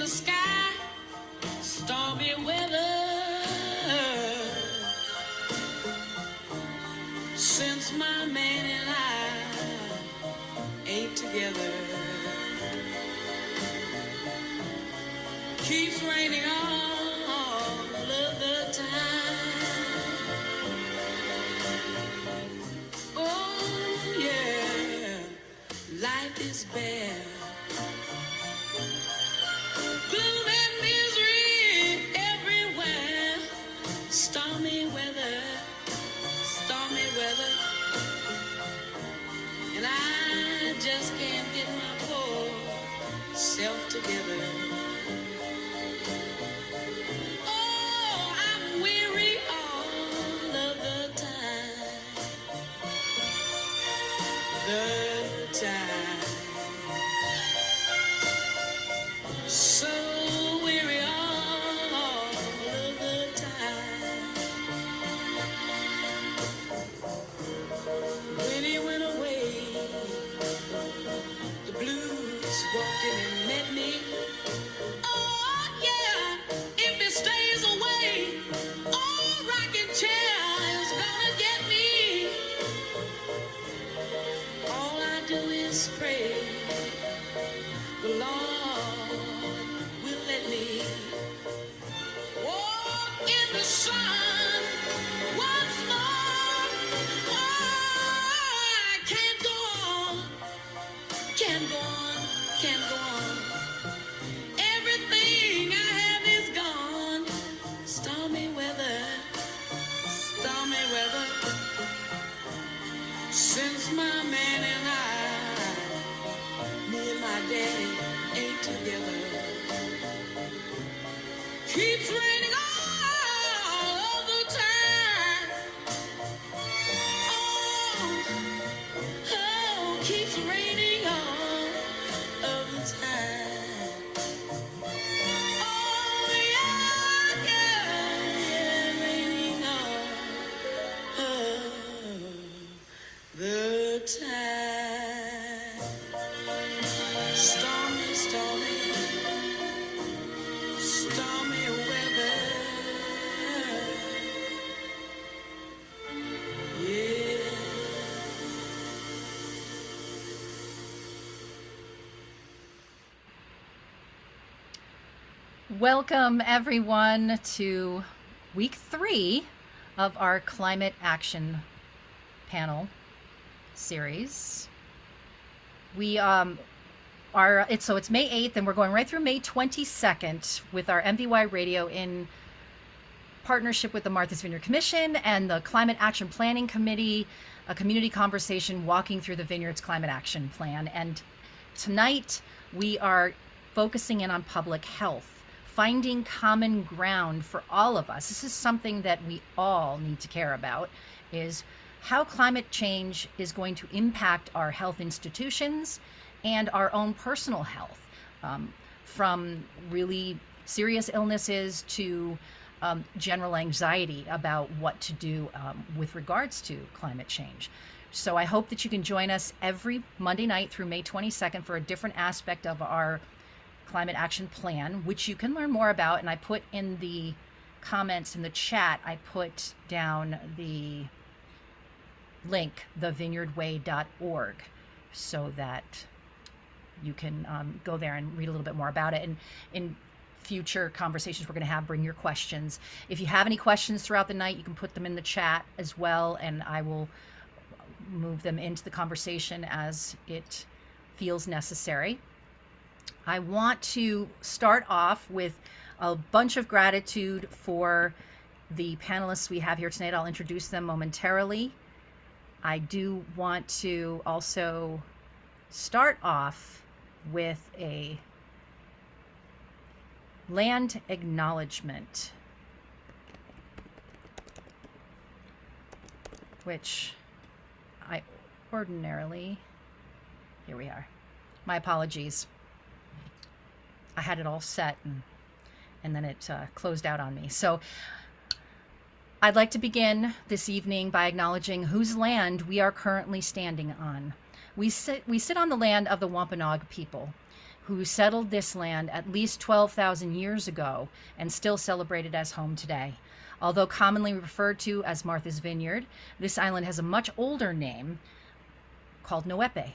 in the sky, stormy weather. Since my man and I ain't together, keeps raining all of the time. Oh yeah, life is bad. Together. Oh, I'm weary all of the time. The time. So weary all of the time. When he went away, the blues walked in and met me. Oh yeah, if it stays away, oh, rocking chair is gonna get me. All I do is pray the Lord will let me walk in the sun once more. Oh, I can't go on, can't go on, can't go on. Since my man and I, me and my daddy ain't together, keeps raining all the time. Oh, oh, keeps raining all of the time. Oh yeah, yeah, yeah, raining all of the time. Stormy, stormy, stormy weather. Yeah. Welcome everyone to week 3 of our Climate Action Panel series. We are, it's May 8th and we're going right through May 22nd with our MVY Radio in partnership with the Martha's Vineyard Commission and the Climate Action Planning Committee, a community conversation walking through the Vineyard's Climate Action Plan. And tonight we are focusing in on public health, finding common ground for all of us. This is something that we all need to care about, is how climate change is going to impact our health institutions and our own personal health, from really serious illnesses to general anxiety about what to do with regards to climate change. So I hope that you can join us every Monday night through May 22nd for a different aspect of our Climate Action Plan, which you can learn more about. And I put in the comments in the chat, I put down the link, thevineyardway.org, so that you can go there and read a little bit more about it. And in future conversations we're going to have, bring your questions. If you have any questions throughout the night, you can put them in the chat as well, and I will move them into the conversation as it feels necessary. I want to start off with a bunch of gratitude for the panelists we have here tonight. I'll introduce them momentarily. I do want to also start off with a land acknowledgement, which I ordinarily, here we are. My apologies. I had it all set and then it closed out on me. So I'd like to begin this evening by acknowledging whose land we are currently standing on. We sit on the land of the Wampanoag people, who settled this land at least 12,000 years ago and still celebrate it as home today. Although commonly referred to as Martha's Vineyard, this island has a much older name called Noepe.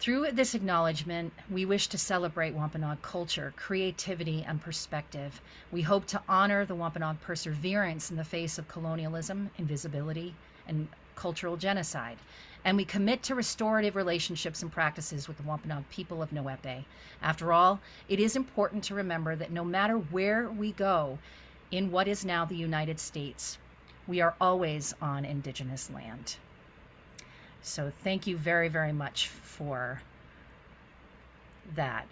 Through this acknowledgement, we wish to celebrate Wampanoag culture, creativity, and perspective. We hope to honor the Wampanoag perseverance in the face of colonialism, invisibility, and cultural genocide. And we commit to restorative relationships and practices with the Wampanoag people of Noepe. After all, it is important to remember that no matter where we go in what is now the United States, we are always on indigenous land. So thank you very, very much for that.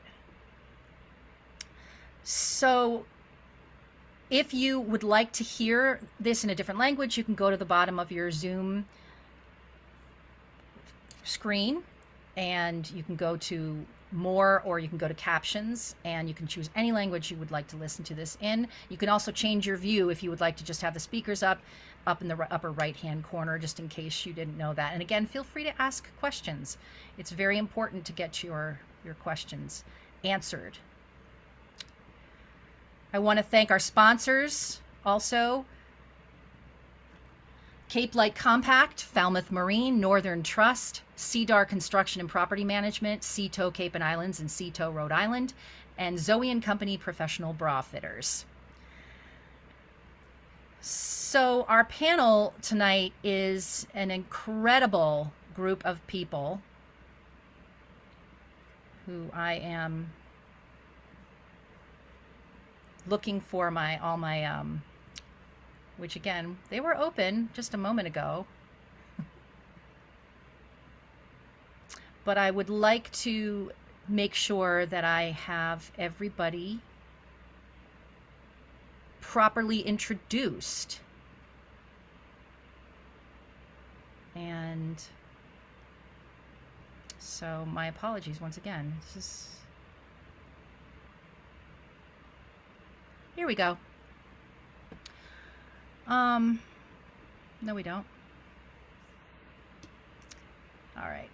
So if you would like to hear this in a different language, you can go to the bottom of your Zoom screen and you can go to more, or you can go to captions, and you can choose any language you would like to listen to this in. You can also change your view if you would like to just have the speakers up in the upper right hand corner, just in case you didn't know that. And again, feel free to ask questions. It's very important to get your questions answered. I want to thank our sponsors also: Cape Light Compact, Falmouth Marine, Northern Trust, CDAR Construction and Property Management, Seatow Cape and Islands and Seatow, Rhode Island, and Zoe and Company Professional Bra Fitters. So our panel tonight is an incredible group of people who I am looking for which again, they were open just a moment ago. But I would like to make sure that I have everybody properly introduced. And so my apologies once again. Here we go. No, we don't. All right.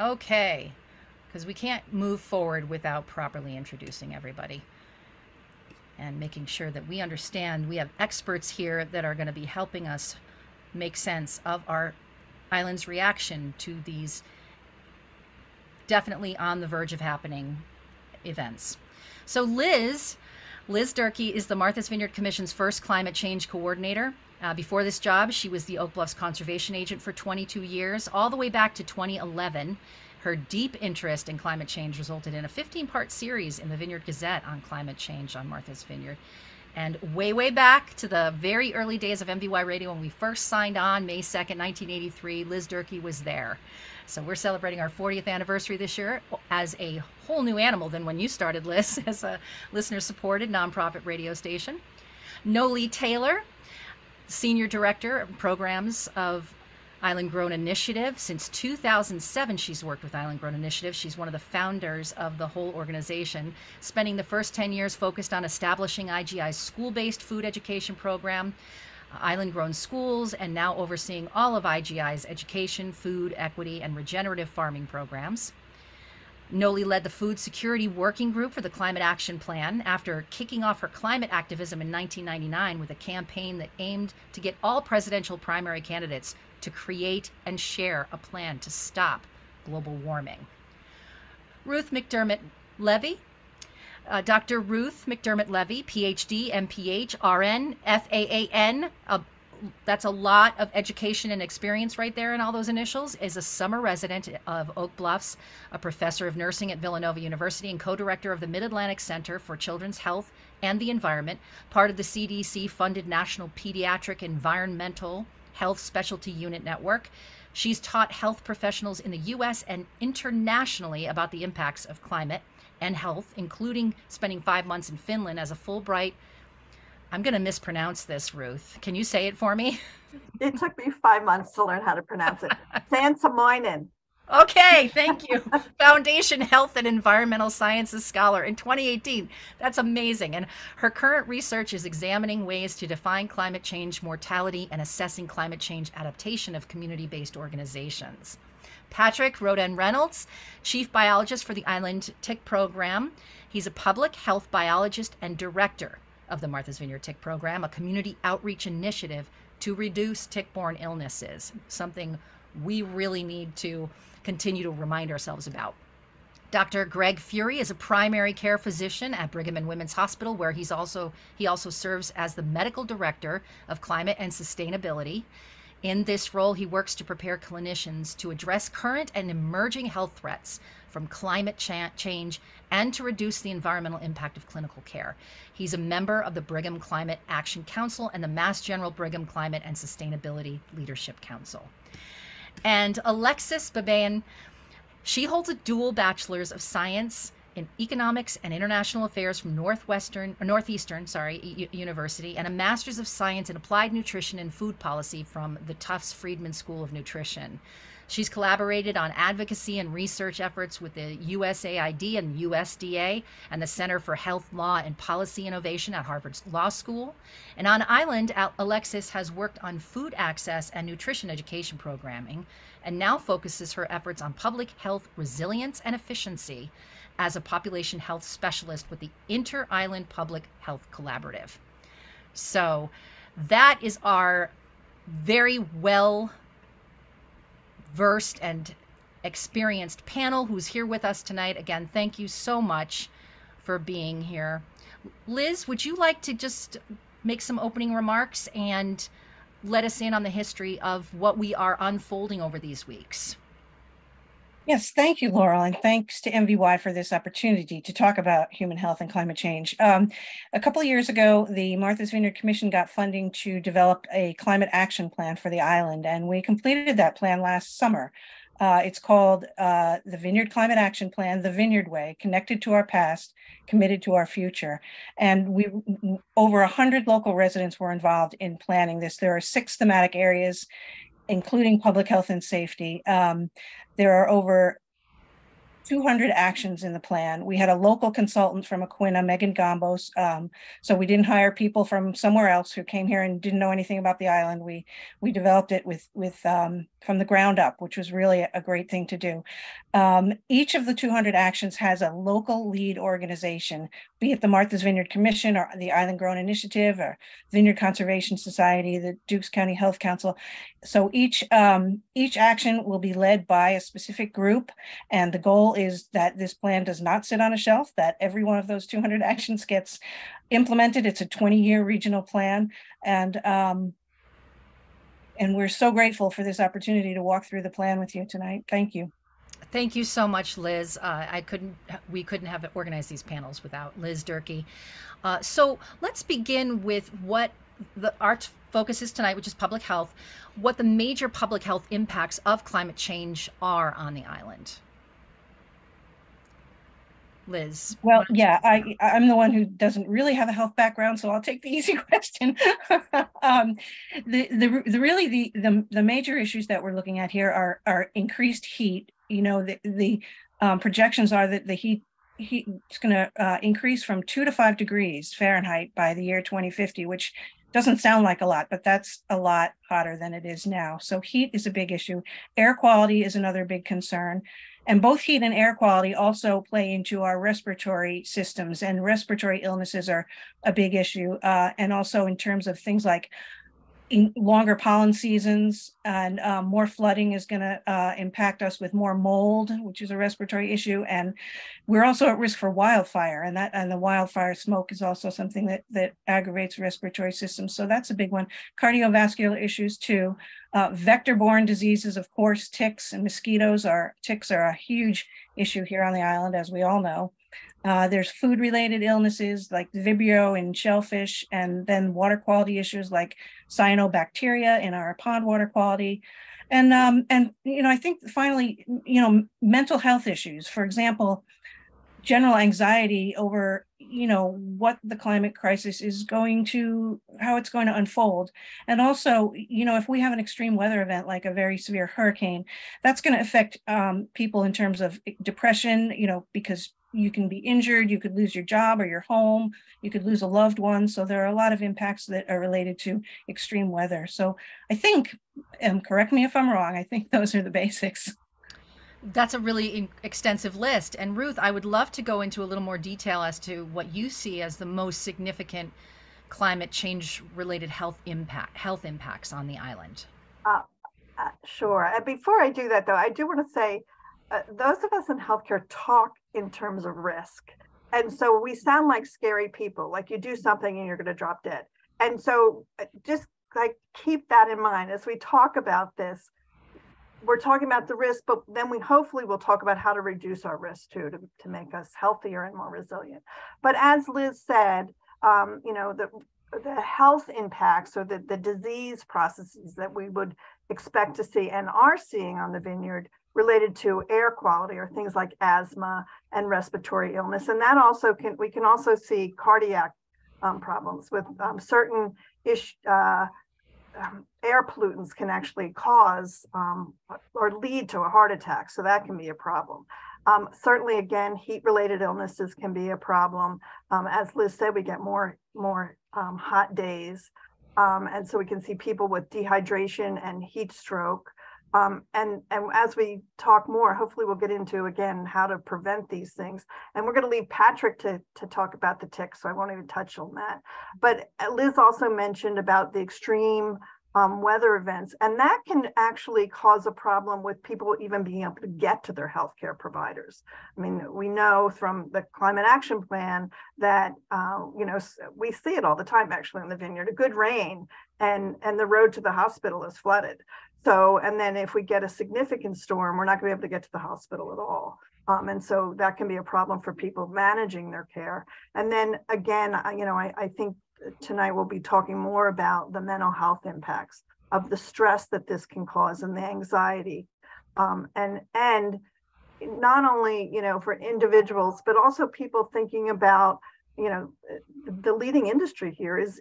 Okay, because we can't move forward without properly introducing everybody and making sure that we understand we have experts here that are going to be helping us make sense of our island's reaction to these definitely on the verge of happening events. So Liz Durkee is the Martha's Vineyard Commission's first climate change coordinator. Before this job, she was the Oak Bluffs conservation agent for 22 years, all the way back to 2011. Her deep interest in climate change resulted in a 15-part series in the Vineyard Gazette on climate change on Martha's Vineyard. And way, way back to the very early days of MVY Radio, when we first signed on May 2nd, 1983, Liz Durkee was there. So we're celebrating our 40th anniversary this year as a whole new animal than when you started, Liz, as a listener-supported nonprofit radio station. Noli Taylor, Senior Director of Programs of Island Grown Initiative. Since 2007, she's worked with Island Grown Initiative. She's one of the founders of the whole organization, spending the first 10 years focused on establishing IGI's school-based food education program, Island Grown Schools, and now overseeing all of IGI's education, food, equity, and regenerative farming programs. Noli led the Food Security Working Group for the Climate Action Plan after kicking off her climate activism in 1999 with a campaign that aimed to get all presidential primary candidates to create and share a plan to stop global warming. Ruth McDermott-Levy, Dr. Ruth McDermott-Levy, PhD, MPH, RN, FAAN, that's a lot of education and experience right there in all those initials, is a summer resident of Oak Bluffs, a professor of nursing at Villanova University, and co-director of the Mid-Atlantic Center for Children's Health and the Environment, part of the CDC-funded National Pediatric Environmental Health Specialty Unit Network. She's taught health professionals in the U.S. and internationally about the impacts of climate and health, including spending 5 months in Finland as a Fulbright. I'm going to mispronounce this, Ruth. Can you say it for me? It took me 5 months to learn how to pronounce it. Sansamoinen. Okay, thank you. Foundation Health and Environmental Sciences Scholar in 2018. That's amazing. And her current research is examining ways to define climate change mortality and assessing climate change adaptation of community-based organizations. Patrick Roden Reynolds, Chief Biologist for the Island Tick Program. He's a public health biologist and director of the Martha's Vineyard Tick Program, a community outreach initiative to reduce tick-borne illnesses, something we really need to continue to remind ourselves about. Dr. Greg Furie is a primary care physician at Brigham and Women's Hospital, where he also serves as the medical director of climate and sustainability. In this role, he works to prepare clinicians to address current and emerging health threats from climate change and to reduce the environmental impact of clinical care. He's a member of the Brigham Climate Action Council and the Mass General Brigham Climate and Sustainability Leadership Council. And Alexis Babaian, she holds a dual bachelor's of science in economics and international affairs from Northeastern University, and a master's of science in applied nutrition and food policy from the Tufts Friedman School of Nutrition. She's collaborated on advocacy and research efforts with the USAID and USDA and the Center for Health, Law, and Policy Innovation at Harvard's Law School. And on Island, Alexis has worked on food access and nutrition education programming, and now focuses her efforts on public health resilience and efficiency as a population health specialist with the Inter-Island Public Health Collaborative. So that is our very well-versed and experienced panel who's here with us tonight. Again, thank you so much for being here. Liz, would you like to just make some opening remarks and let us in on the history of what we are unfolding over these weeks? Yes, thank you, Laurel, and thanks to MVY for this opportunity to talk about human health and climate change. A couple of years ago, the Martha's Vineyard Commission got funding to develop a climate action plan for the island, and we completed that plan last summer. It's called the Vineyard Climate Action Plan, the Vineyard Way, connected to our past, committed to our future. And over 100 local residents were involved in planning this. There are 6 thematic areas, including public health and safety. There are over 200 actions in the plan. We had a local consultant from Aquinnah, Megan Gombos. So we didn't hire people from somewhere else who came here and didn't know anything about the island. We developed it with from the ground up, which was really a great thing to do. Each of the 200 actions has a local lead organization, be it the Martha's Vineyard Commission or the Island Grown Initiative or Vineyard Conservation Society, the Dukes County Health Council. So each action will be led by a specific group, and the goal is that this plan does not sit on a shelf, that every one of those 200 actions gets implemented. It's a 20-year regional plan, and we're so grateful for this opportunity to walk through the plan with you tonight. Thank you. Thank you so much, Liz. We couldn't have organized these panels without Liz Durkee. So let's begin with what our focus is tonight, which is public health, what the major public health impacts of climate change are on the island. Liz. Well, yeah, I'm the one who doesn't really have a health background, so I'll take the easy question. The major issues that we're looking at here are increased heat. You know, the projections are that the heat is going to increase from 2 to 5 degrees Fahrenheit by the year 2050, which doesn't sound like a lot, but that's a lot hotter than it is now. So heat is a big issue. Air quality is another big concern. And both heat and air quality also play into our respiratory systems, and respiratory illnesses are a big issue. And also in terms of things like longer pollen seasons, and more flooding is going to impact us with more mold, which is a respiratory issue. And we're also at risk for wildfire, and the wildfire smoke is also something that aggravates respiratory systems. So that's a big one. Cardiovascular issues too. Vector-borne diseases, of course, ticks and mosquitoes ticks are a huge issue here on the island, as we all know. There's food-related illnesses like Vibrio and shellfish, and then water quality issues like cyanobacteria in our pond water quality. And you know, I think finally, you know, mental health issues, for example, general anxiety over, you know, what the climate crisis is going to, how it's going to unfold. And also, you know, if we have an extreme weather event, like a very severe hurricane, that's going to affect people in terms of depression, you know, because you can be injured, you could lose your job or your home, you could lose a loved one. So there are a lot of impacts that are related to extreme weather. So I think, correct me if I'm wrong, I think those are the basics. That's a really extensive list. And Ruth, I would love to go into a little more detail as to what you see as the most significant climate change related health impacts on the island. Sure. Before I do that, though, I do want to say those of us in healthcare talk in terms of risk. And so we sound like scary people, like you do something and you're going to drop dead. And so just like keep that in mind as we talk about this. We're talking about the risk, but then we hopefully will talk about how to reduce our risk too, to make us healthier and more resilient. But as Liz said, you know, the health impacts or the disease processes that we would expect to see and are seeing on the vineyard related to air quality or things like asthma and respiratory illness. And that also can, we can also see cardiac problems with certain air pollutants can actually cause or lead to a heart attack. So that can be a problem. Certainly, again, heat-related illnesses can be a problem. As Liz said, we get more hot days. And so we can see people with dehydration and heat stroke. And as we talk more, hopefully we'll get into, again, how to prevent these things. And we're going to leave Patrick to talk about the ticks, so I won't even touch on that. But Liz also mentioned about the extreme weather events, and that can actually cause a problem with people even being able to get to their healthcare providers. I mean, we know from the Climate Action Plan that, you know, we see it all the time, actually, in the vineyard, a good rain, and the road to the hospital is flooded. So, and then if we get a significant storm, we're not going to be able to get to the hospital at all. And so that can be a problem for people managing their care. And then again, you know, I think tonight we'll be talking more about the mental health impacts of the stress that this can cause and the anxiety. And not only, you know, for individuals, but also people thinking about, you know, the leading industry here is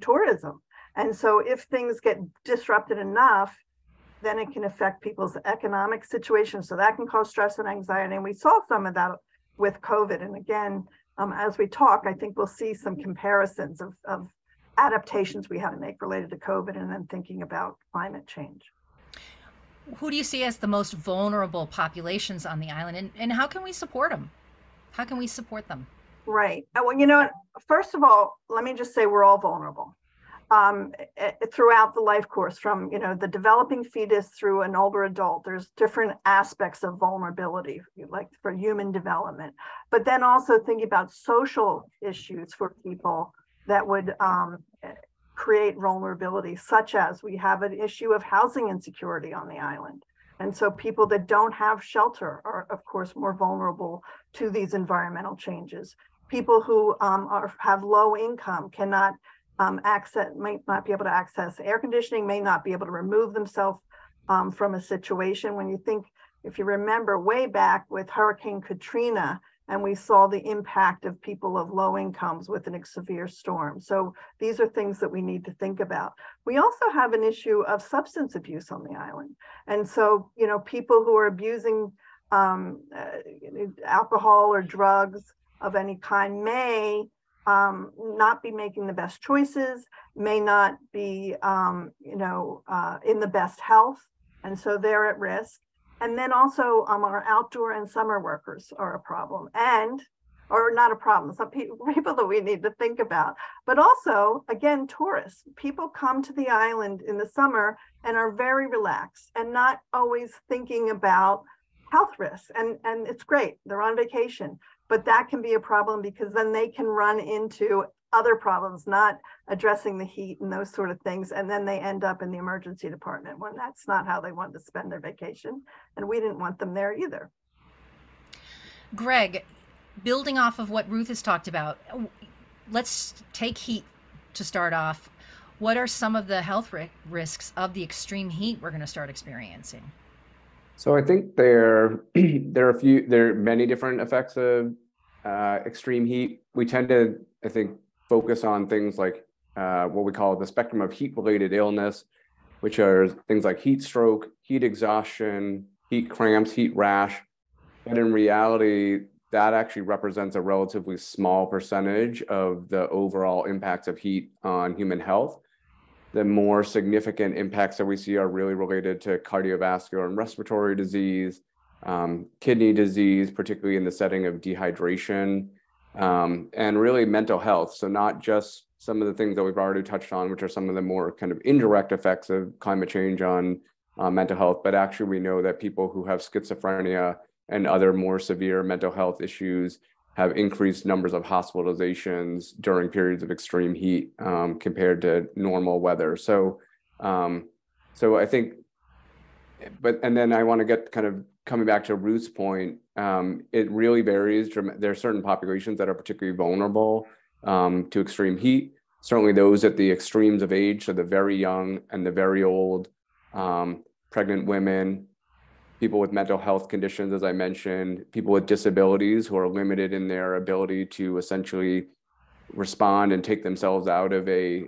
tourism. And so if things get disrupted enough, then it can affect people's economic situation. So that can cause stress and anxiety. And we saw some of that with COVID. And again, as we talk, I think we'll see some comparisons of adaptations we had to make related to COVID and then thinking about climate change. Who do you see as the most vulnerable populations on the island, and how can we support them? How can we support them? Right. Well, you know, first of all, let me just say we're all vulnerable. Throughout the life course, from, you know, the developing fetus through an older adult, there's different aspects of vulnerability, like for human development, but then also thinking about social issues for people that would create vulnerability, such as we have an issue of housing insecurity on the island. And so people that don't have shelter are, of course, more vulnerable to these environmental changes. People who have low income cannot might not be able to access air conditioning, may not be able to remove themselves from a situation. When you think, if you remember way back with Hurricane Katrina, and we saw the impact of people of low incomes with a severe storm. So these are things that we need to think about. We also have an issue of substance abuse on the island. And so, you know, people who are abusing alcohol or drugs of any kind may not be making the best choices, may not be, you know, in the best health. And so they're at risk. And then also our outdoor and summer workers are a problem or not a problem, some people that we need to think about, but also, again, tourists. People come to the island in the summer and are very relaxed and not always thinking about health risks. And it's great, they're on vacation. But that can be a problem because then they can run into other problems, not addressing the heat and those sort of things. And then they end up in the emergency department when that's not how they wanted to spend their vacation. And we didn't want them there either. Greg, building off of what Ruth has talked about, let's take heat to start off. What are some of the health risks of the extreme heat we're going to start experiencing? So I think there are many different effects of extreme heat. We tend to, I think, focus on things like what we call the spectrum of heat-related illness, which are things like heat stroke, heat exhaustion, heat cramps, heat rash. But in reality, that actually represents a relatively small percentage of the overall impacts of heat on human health. The more significant impacts that we see are really related to cardiovascular and respiratory disease, kidney disease, particularly in the setting of dehydration, and really mental health. So not just some of the things that we've already touched on, which are some of the more kind of indirect effects of climate change on mental health, but actually we know that people who have schizophrenia and other more severe mental health issues have increased numbers of hospitalizations during periods of extreme heat compared to normal weather. So, so I think, and then I want to get kind of coming back to Ruth's point, it really varies. There are certain populations that are particularly vulnerable to extreme heat, certainly those at the extremes of age, so the very young and the very old, pregnant women, people with mental health conditions, as I mentioned, people with disabilities who are limited in their ability to essentially respond and take themselves out of a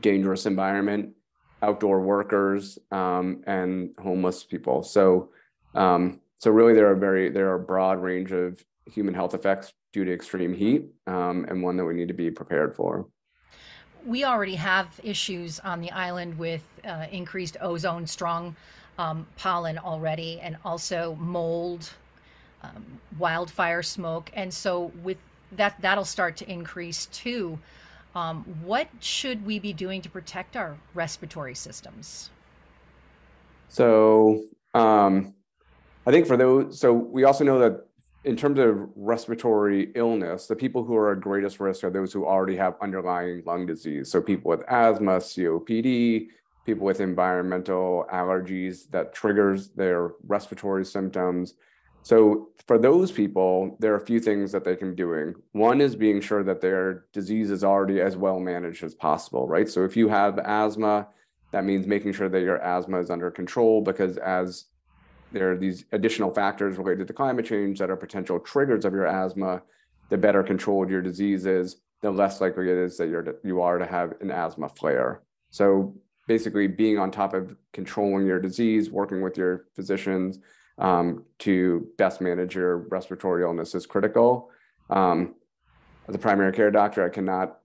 dangerous environment, outdoor workers, and homeless people. So, so really there are a broad range of human health effects due to extreme heat, and one that we need to be prepared for. We already have issues on the island with increased ozone, strong pollen already, and also mold, wildfire smoke. And so with that, that'll start to increase too. What should we be doing to protect our respiratory systems? So I think for those, so we also know that in terms of respiratory illness, the people who are at greatest risk are those who already have underlying lung disease. So people with asthma, COPD, people with environmental allergies that triggers their respiratory symptoms. So for those people, there are a few things that they can be doing. One is being sure that their disease is already as well managed as possible, right? So if you have asthma, that means making sure that your asthma is under control, because as there are these additional factors related to climate change that are potential triggers of your asthma, the better controlled your disease is, the less likely it is that you are to have an asthma flare. So basically being on top of controlling your disease, working with your physicians to best manage your respiratory illness is critical. As a primary care doctor, I cannot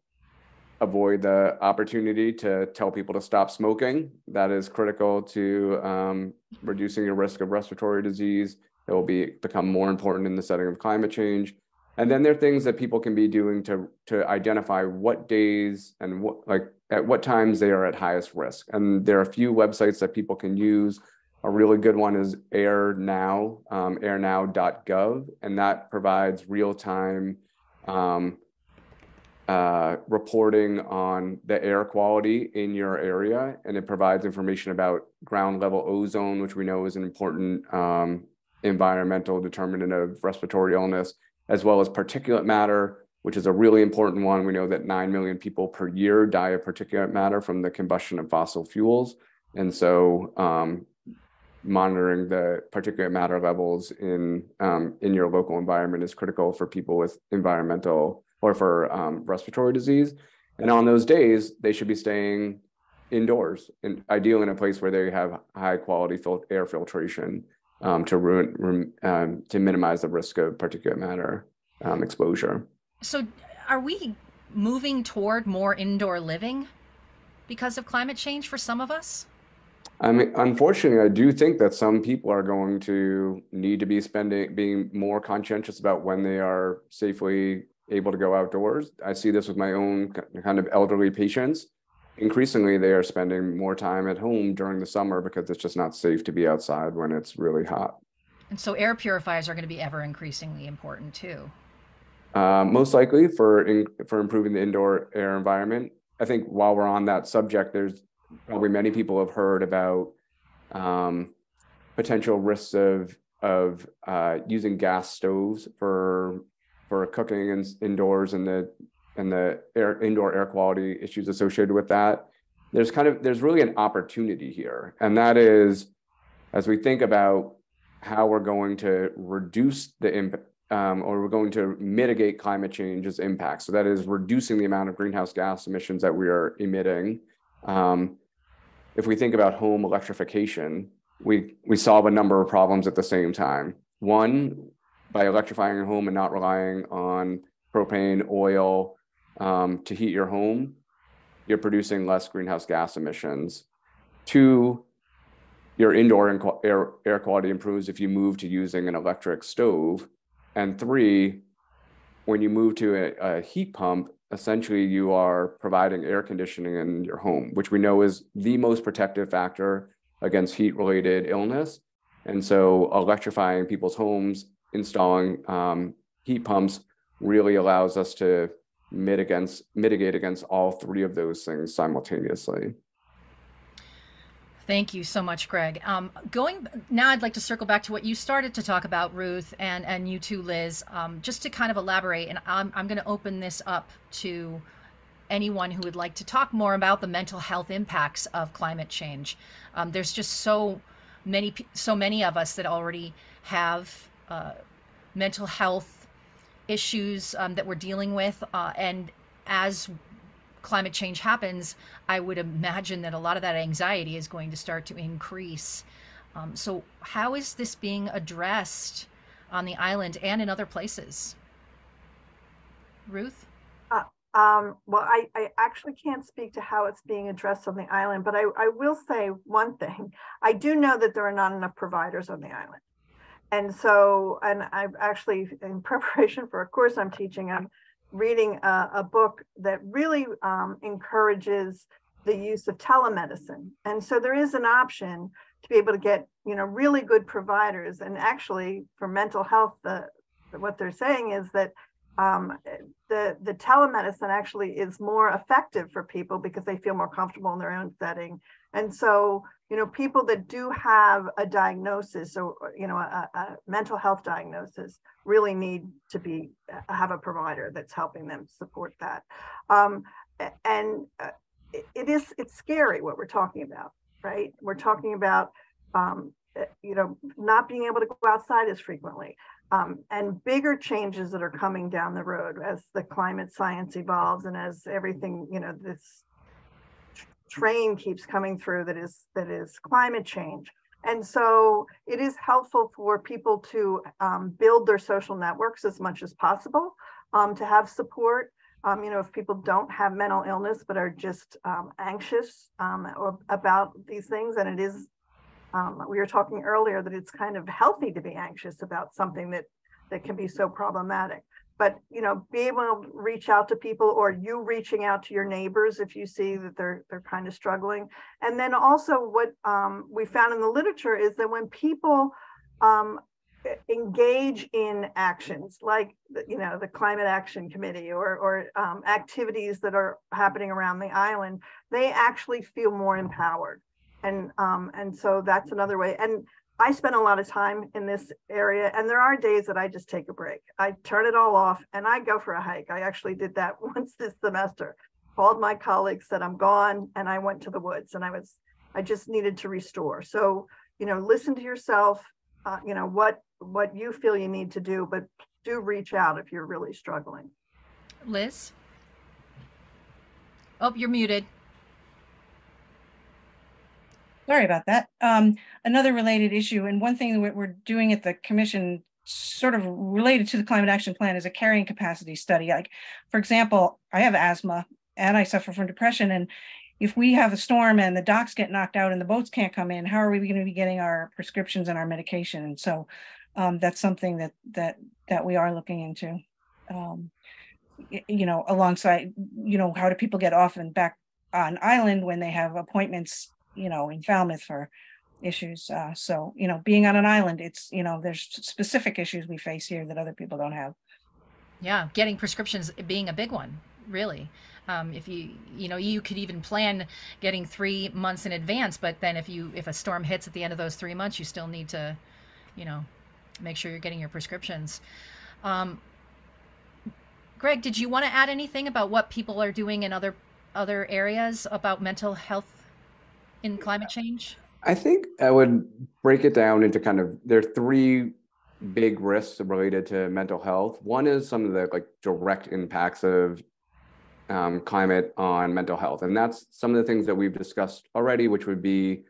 avoid the opportunity to tell people to stop smoking. That is critical to reducing your risk of respiratory disease. It will become more important in the setting of climate change. And then there are things that people can be doing to identify what days and at what times they are at highest risk. And there are a few websites that people can use. A really good one is airnow, airnow.gov, and that provides real-time reporting on the air quality in your area, and it provides information about ground level ozone, which we know is an important environmental determinant of respiratory illness, as well as particulate matter, which is a really important one. We know that 9 million people per year die of particulate matter from the combustion of fossil fuels. And so monitoring the particulate matter levels in your local environment is critical for people with environmental or for respiratory disease. And on those days, they should be staying indoors, and ideally in a place where they have high quality air filtration to minimize the risk of particulate matter exposure. So are we moving toward more indoor living because of climate change for some of us? I mean, unfortunately, I do think that some people are going to need to be being more conscientious about when they are safely able to go outdoors. I see this with my own kind of elderly patients. Increasingly, they are spending more time at home during the summer because it's just not safe to be outside when it's really hot. And so air purifiers are going to be ever increasingly important too. Most likely for improving the indoor air environment. I think while we're on that subject, there's probably many people have heard about potential risks of using gas stoves for cooking indoors and the indoor air quality issues associated with that. There's really an opportunity here. And that is, as we think about how we're going to reduce the impact or we're going to mitigate climate change's impact. So that is reducing the amount of greenhouse gas emissions that we are emitting. If we think about home electrification, we solve a number of problems at the same time. One, by electrifying your home and not relying on propane, oil to heat your home, you're producing less greenhouse gas emissions. Two, your indoor air quality improves if you move to using an electric stove. And three, when you move to a heat pump, essentially you are providing air conditioning in your home, which we know is the most protective factor against heat-related illness. And so electrifying people's homes, installing heat pumps really allows us to mitigate against all three of those things simultaneously. Thank you so much, Greg. Now I'd like to circle back to what you started to talk about, Ruth, and you too, Liz, just to kind of elaborate. And I'm going to open this up to anyone who would like to talk more about the mental health impacts of climate change. There's just so many of us that already have mental health issues that we're dealing with, and as climate change happens, I would imagine that a lot of that anxiety is going to start to increase. So how is this being addressed on the island and in other places? Ruth? Well, I actually can't speak to how it's being addressed on the island, but I will say one thing. I do know that there are not enough providers on the island. And so, and I've actually, in preparation for a course I'm teaching, I'm reading a book that really encourages the use of telemedicine. And so there is an option to be able to get, you know, really good providers. And actually for mental health, what they're saying is that the telemedicine actually is more effective for people because they feel more comfortable in their own setting. And so, you know, people that do have a diagnosis or, you know, a mental health diagnosis really need to have a provider that's helping them support that. It's scary what we're talking about, right? We're talking about, you know, not being able to go outside as frequently. And bigger changes that are coming down the road as the climate science evolves and as everything, you know, this train keeps coming through that is climate change. And so it is helpful for people to build their social networks as much as possible, to have support. You know, if people don't have mental illness but are just anxious about these things, and it is, we were talking earlier that it's kind of healthy to be anxious about something that can be so problematic. But, you know, be able to reach out to people, or you reaching out to your neighbors if you see that they're kind of struggling. And then also what we found in the literature is that when people engage in actions like, you know, the Climate Action Committee or activities that are happening around the island, they actually feel more empowered. And so that's another way. And I spend a lot of time in this area, and there are days that I just take a break. I turn it all off and I go for a hike. I actually did that once this semester, called my colleagues, said I'm gone, and I went to the woods, and I just needed to restore. So, you know, listen to yourself, you know, what you feel you need to do, but do reach out if you're really struggling. Liz? Oh, you're muted. Sorry about that. Another related issue, and one thing that we're doing at the commission sort of related to the climate action plan is a carrying capacity study. Like, for example, I have asthma and I suffer from depression, and if we have a storm and the docks get knocked out and the boats can't come in, how are we going to be getting our prescriptions and our medication? And so that's something that we are looking into, you know, alongside, you know, how do people get off and back on island when they have appointments, you know, in Falmouth for issues. So, you know, being on an island, it's, you know, there's specific issues we face here that other people don't have. Yeah, getting prescriptions being a big one, really. If you know, you could even plan getting 3 months in advance, but then if a storm hits at the end of those 3 months, you still need to, you know, make sure you're getting your prescriptions. Greg, did you want to add anything about what people are doing in other areas about mental health in climate change? I think I would break it down into kind of, there are three big risks related to mental health. One is some of the like direct impacts of climate on mental health. And that's some of the things that we've discussed already, which would be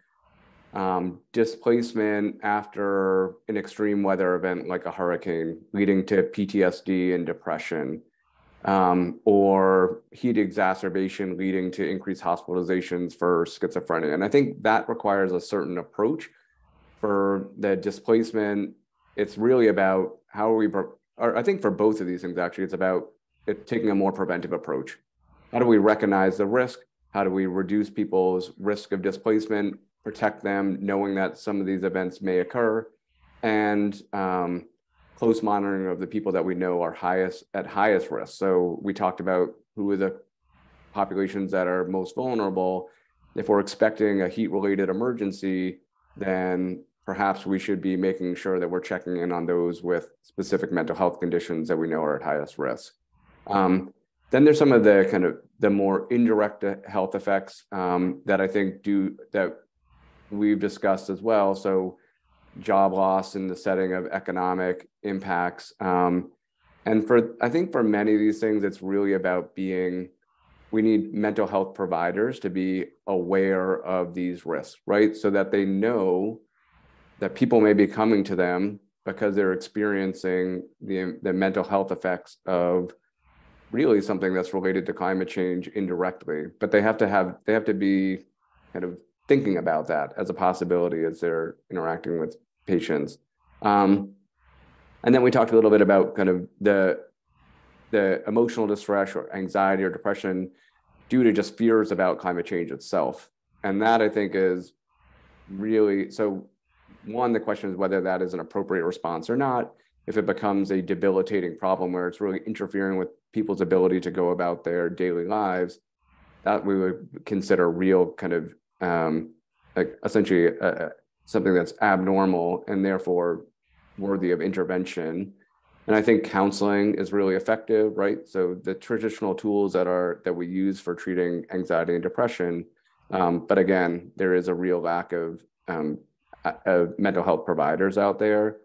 displacement after an extreme weather event like a hurricane, leading to PTSD and depression. or heat exacerbation leading to increased hospitalizations for schizophrenia. And I think that requires a certain approach for the displacement. It's really about how are we, or I think for both of these things, actually, it's about taking a more preventive approach. How do we recognize the risk? How do we reduce people's risk of displacement, protect them, knowing that some of these events may occur, and close monitoring of the people that we know are at highest risk. So we talked about who are the populations that are most vulnerable. If we're expecting a heat-related emergency, then perhaps we should be making sure that we're checking in on those with specific mental health conditions that we know are at highest risk. Then there's some of the kind of the more indirect health effects that I think that we've discussed as well. So job loss in the setting of economic impacts. And I think for many of these things, it's really about we need mental health providers to be aware of these risks, right? So that they know that people may be coming to them because they're experiencing the mental health effects of really something that's related to climate change indirectly, but they have to be kind of thinking about that as a possibility as they're interacting with patients. And then we talked a little bit about kind of the emotional distress or anxiety or depression due to just fears about climate change itself. And that I think is really, so one, the question is whether that is an appropriate response or not, if it becomes a debilitating problem where it's really interfering with people's ability to go about their daily lives, that we would consider real kind of like essentially something that's abnormal and therefore worthy of intervention. And I think counseling is really effective, right? So the traditional tools that we use for treating anxiety and depression, but again, there is a real lack of mental health providers out there,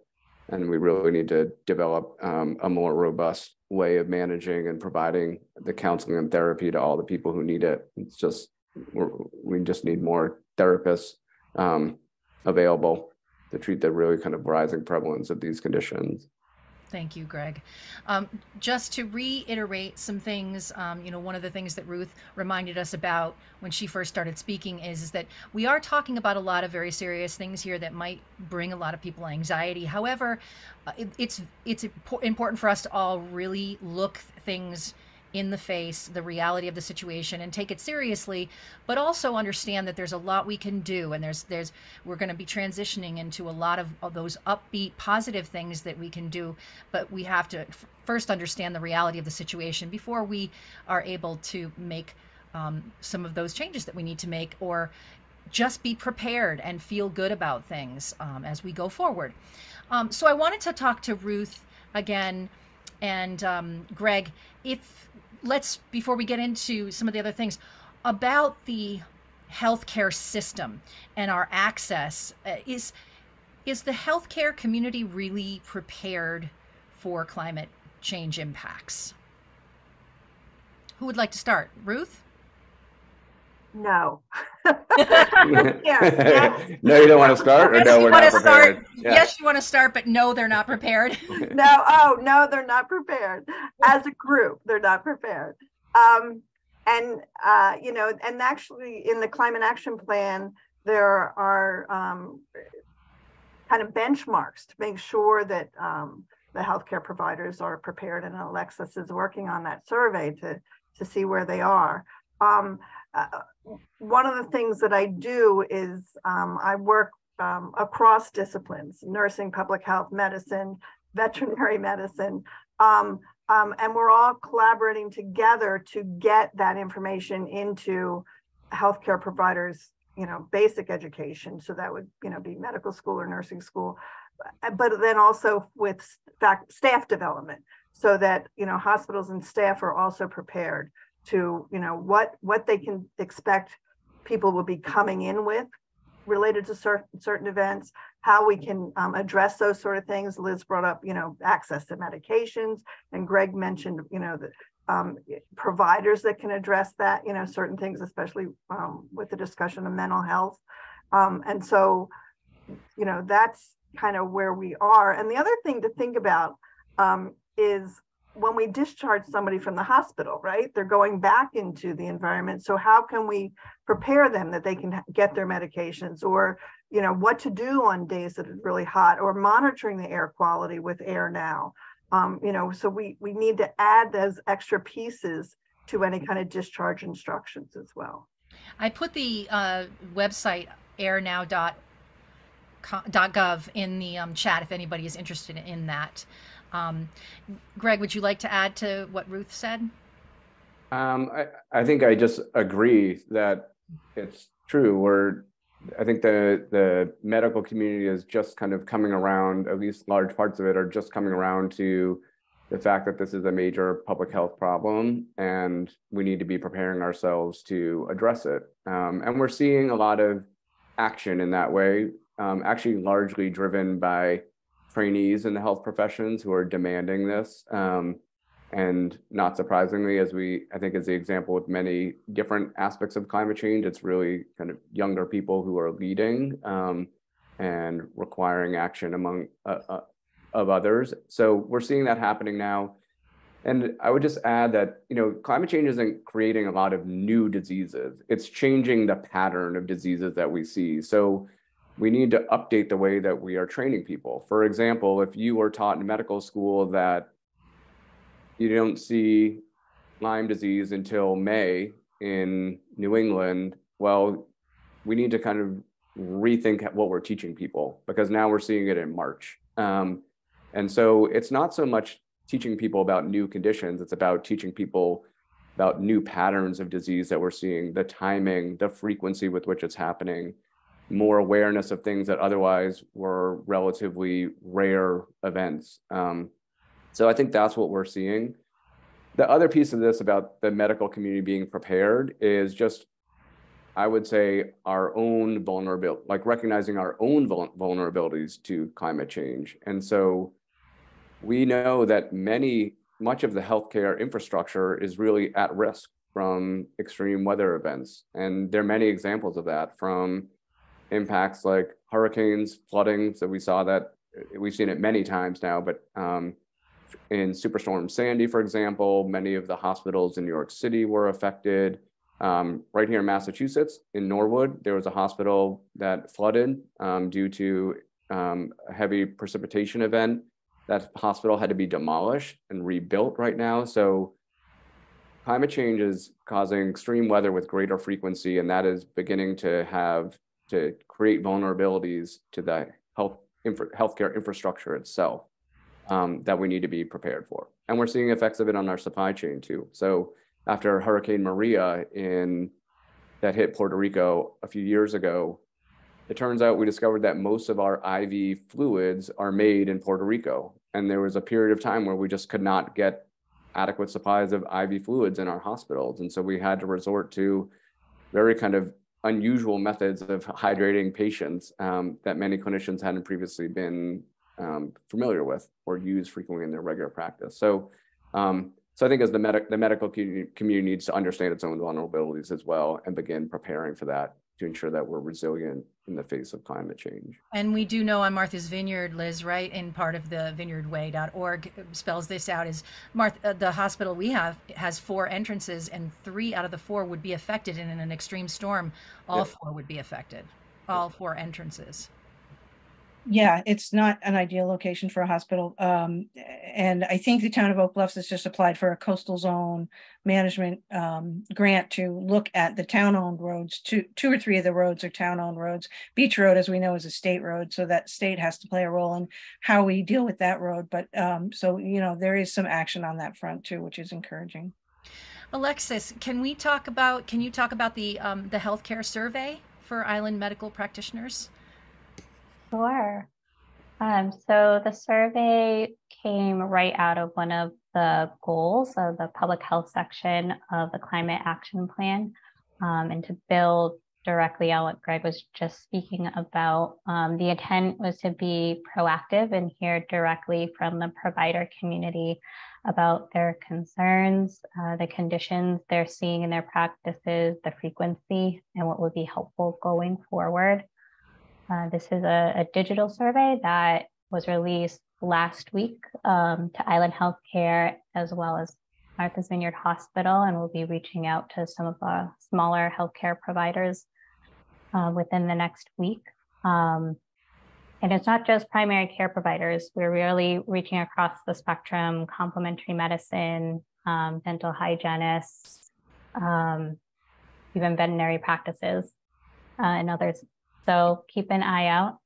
and we really need to develop a more robust way of managing and providing the counseling and therapy to all the people who need it. It's just we just need more therapists available to treat the really kind of rising prevalence of these conditions. Thank you, Greg. Just to reiterate some things, one of the things that Ruth reminded us about when she first started speaking is that we are talking about a lot of very serious things here that might bring a lot of people anxiety. However, it's important for us to all really look things in the face, the reality of the situation, and take it seriously, but also understand that there's a lot we can do, and we're going to be transitioning into a lot of those upbeat, positive things that we can do, but we have to first understand the reality of the situation before we are able to make some of those changes that we need to make, or just be prepared and feel good about things as we go forward. So I wanted to talk to Ruth again, and Greg, before we get into some of the other things, about the healthcare system and our access, is the healthcare community really prepared for climate change impacts? Who would like to start? Ruth? No. Yes. No, you don't want to start, or yes, no, we're not prepared. Yeah. Yes, you want to start, but no, they're not prepared. No, oh, no, they're not prepared. As a group, they're not prepared. And actually in the Climate Action Plan, there are kind of benchmarks to make sure that the healthcare providers are prepared, and Alexis is working on that survey to see where they are. One of the things that I do is I work across disciplines: nursing, public health, medicine, veterinary medicine, and we're all collaborating together to get that information into healthcare providers, basic education. So that would, be medical school or nursing school, but then also with staff development, so that, hospitals and staff are also prepared to what they can expect people will be coming in with related to certain events, how we can address those sort of things. Liz brought up, access to medications, and Greg mentioned, the providers that can address that, certain things, especially with the discussion of mental health. And so, that's kind of where we are. And the other thing to think about is when we discharge somebody from the hospital, right? They're going back into the environment. So how can we prepare them that they can get their medications, or, you know, what to do on days that are really hot, or monitoring the air quality with AirNow. You know, so we need to add those extra pieces to any kind of discharge instructions as well. I put the website airnow.gov in the chat if anybody is interested in that. Greg, would you like to add to what Ruth said? I think I just agree that it's true. I think the medical community is just kind of coming around, at least large parts of it are just coming around to the fact that this is a major public health problem and we need to be preparing ourselves to address it. And we're seeing a lot of action in that way, actually largely driven by trainees in the health professions who are demanding this. And not surprisingly, as I think is the example with many different aspects of climate change, it's really kind of younger people who are leading and requiring action among of others. So we're seeing that happening now. And I would just add that, you know, climate change isn't creating a lot of new diseases. It's changing the pattern of diseases that we see. So we need to update the way that we are training people. For example, if you were taught in medical school that you don't see Lyme disease until May in New England, well, we need to kind of rethink what we're teaching people, because now we're seeing it in March. And so it's not so much teaching people about new conditions, it's about teaching people about new patterns of disease that we're seeing, the timing, the frequency with which it's happening, more awareness of things that otherwise were relatively rare events. So I think that's what we're seeing. The other piece of this about the medical community being prepared is just, I would say, our own vulnerability, like recognizing our own vulnerabilities to climate change. And so we know that much of the healthcare infrastructure is really at risk from extreme weather events. And there are many examples of that, from impacts like hurricanes, flooding. So we saw that, we've seen it many times now, but in Superstorm Sandy, for example, many of the hospitals in New York City were affected. Right here in Massachusetts, in Norwood, there was a hospital that flooded due to a heavy precipitation event. That hospital had to be demolished and rebuilt right now. So climate change is causing extreme weather with greater frequency, and that is beginning to create vulnerabilities to the healthcare infrastructure itself that we need to be prepared for. And we're seeing effects of it on our supply chain too. So after Hurricane Maria that hit Puerto Rico a few years ago, it turns out we discovered that most of our IV fluids are made in Puerto Rico. And there was a period of time where we just could not get adequate supplies of IV fluids in our hospitals. And so we had to resort to very kind of unusual methods of hydrating patients that many clinicians hadn't previously been familiar with or used frequently in their regular practice. So, I think as the medical community needs to understand its own vulnerabilities as well and begin preparing for that to ensure that we're resilient in the face of climate change. And we do know on Martha's Vineyard, Liz, right, and part of the vineyardway.org spells this out, is the hospital we have has 4 entrances, and 3 out of the 4 would be affected. And in an extreme storm, all 4 would be affected, all 4 entrances. Yeah, it's not an ideal location for a hospital. And I think the town of Oak Bluffs has just applied for a coastal zone management grant to look at the town-owned roads. Two or three of the roads are town-owned roads. Beach Road, as we know, is a state road, so that state has to play a role in how we deal with that road. But so, you know, there is some action on that front too, which is encouraging. Alexis, can you talk about the healthcare survey for Island medical practitioners? Sure. So the survey came right out of one of the goals of the public health section of the Climate Action Plan, and to build directly on what Greg was just speaking about, the intent was to be proactive and hear directly from the provider community about their concerns, the conditions they're seeing in their practices, the frequency, and what would be helpful going forward. This is a digital survey that was released last week to Island Healthcare as well as Martha's Vineyard Hospital, and we'll be reaching out to some of the smaller healthcare providers within the next week. And it's not just primary care providers. We're really reaching across the spectrum: complementary medicine, dental hygienists, even veterinary practices and others. So keep an eye out.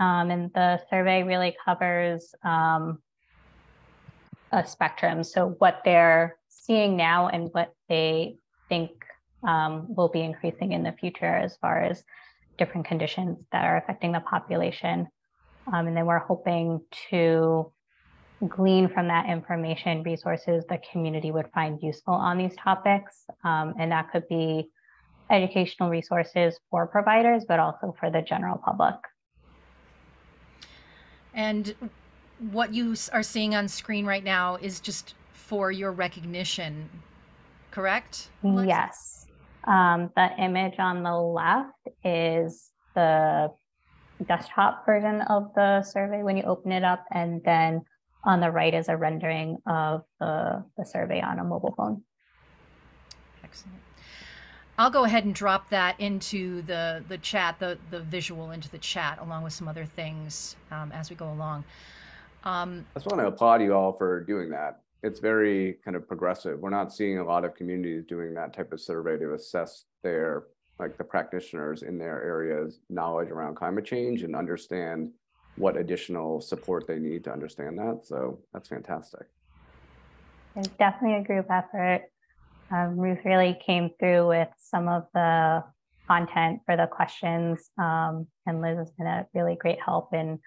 And the survey really covers a spectrum. So what they're seeing now and what they think will be increasing in the future as far as different conditions that are affecting the population. And then we're hoping to glean from that information resources the community would find useful on these topics. And that could be educational resources for providers, but also for the general public. And what you are seeing on screen right now is just for your recognition, correct, Alexis? Yes. The image on the left is the desktop version of the survey when you open it up, and then on the right is a rendering of the survey on a mobile phone. Excellent. I'll go ahead and drop that into the chat, the visual into the chat, along with some other things as we go along. I just want to applaud you all for doing that. It's very kind of progressive. We're not seeing a lot of communities doing that type of survey to assess their, like, the practitioners in their area's knowledge around climate change and understand what additional support they need to understand that. So that's fantastic. It's definitely a group effort. Ruth really came through with some of the content for the questions, and Liz has been a really great help in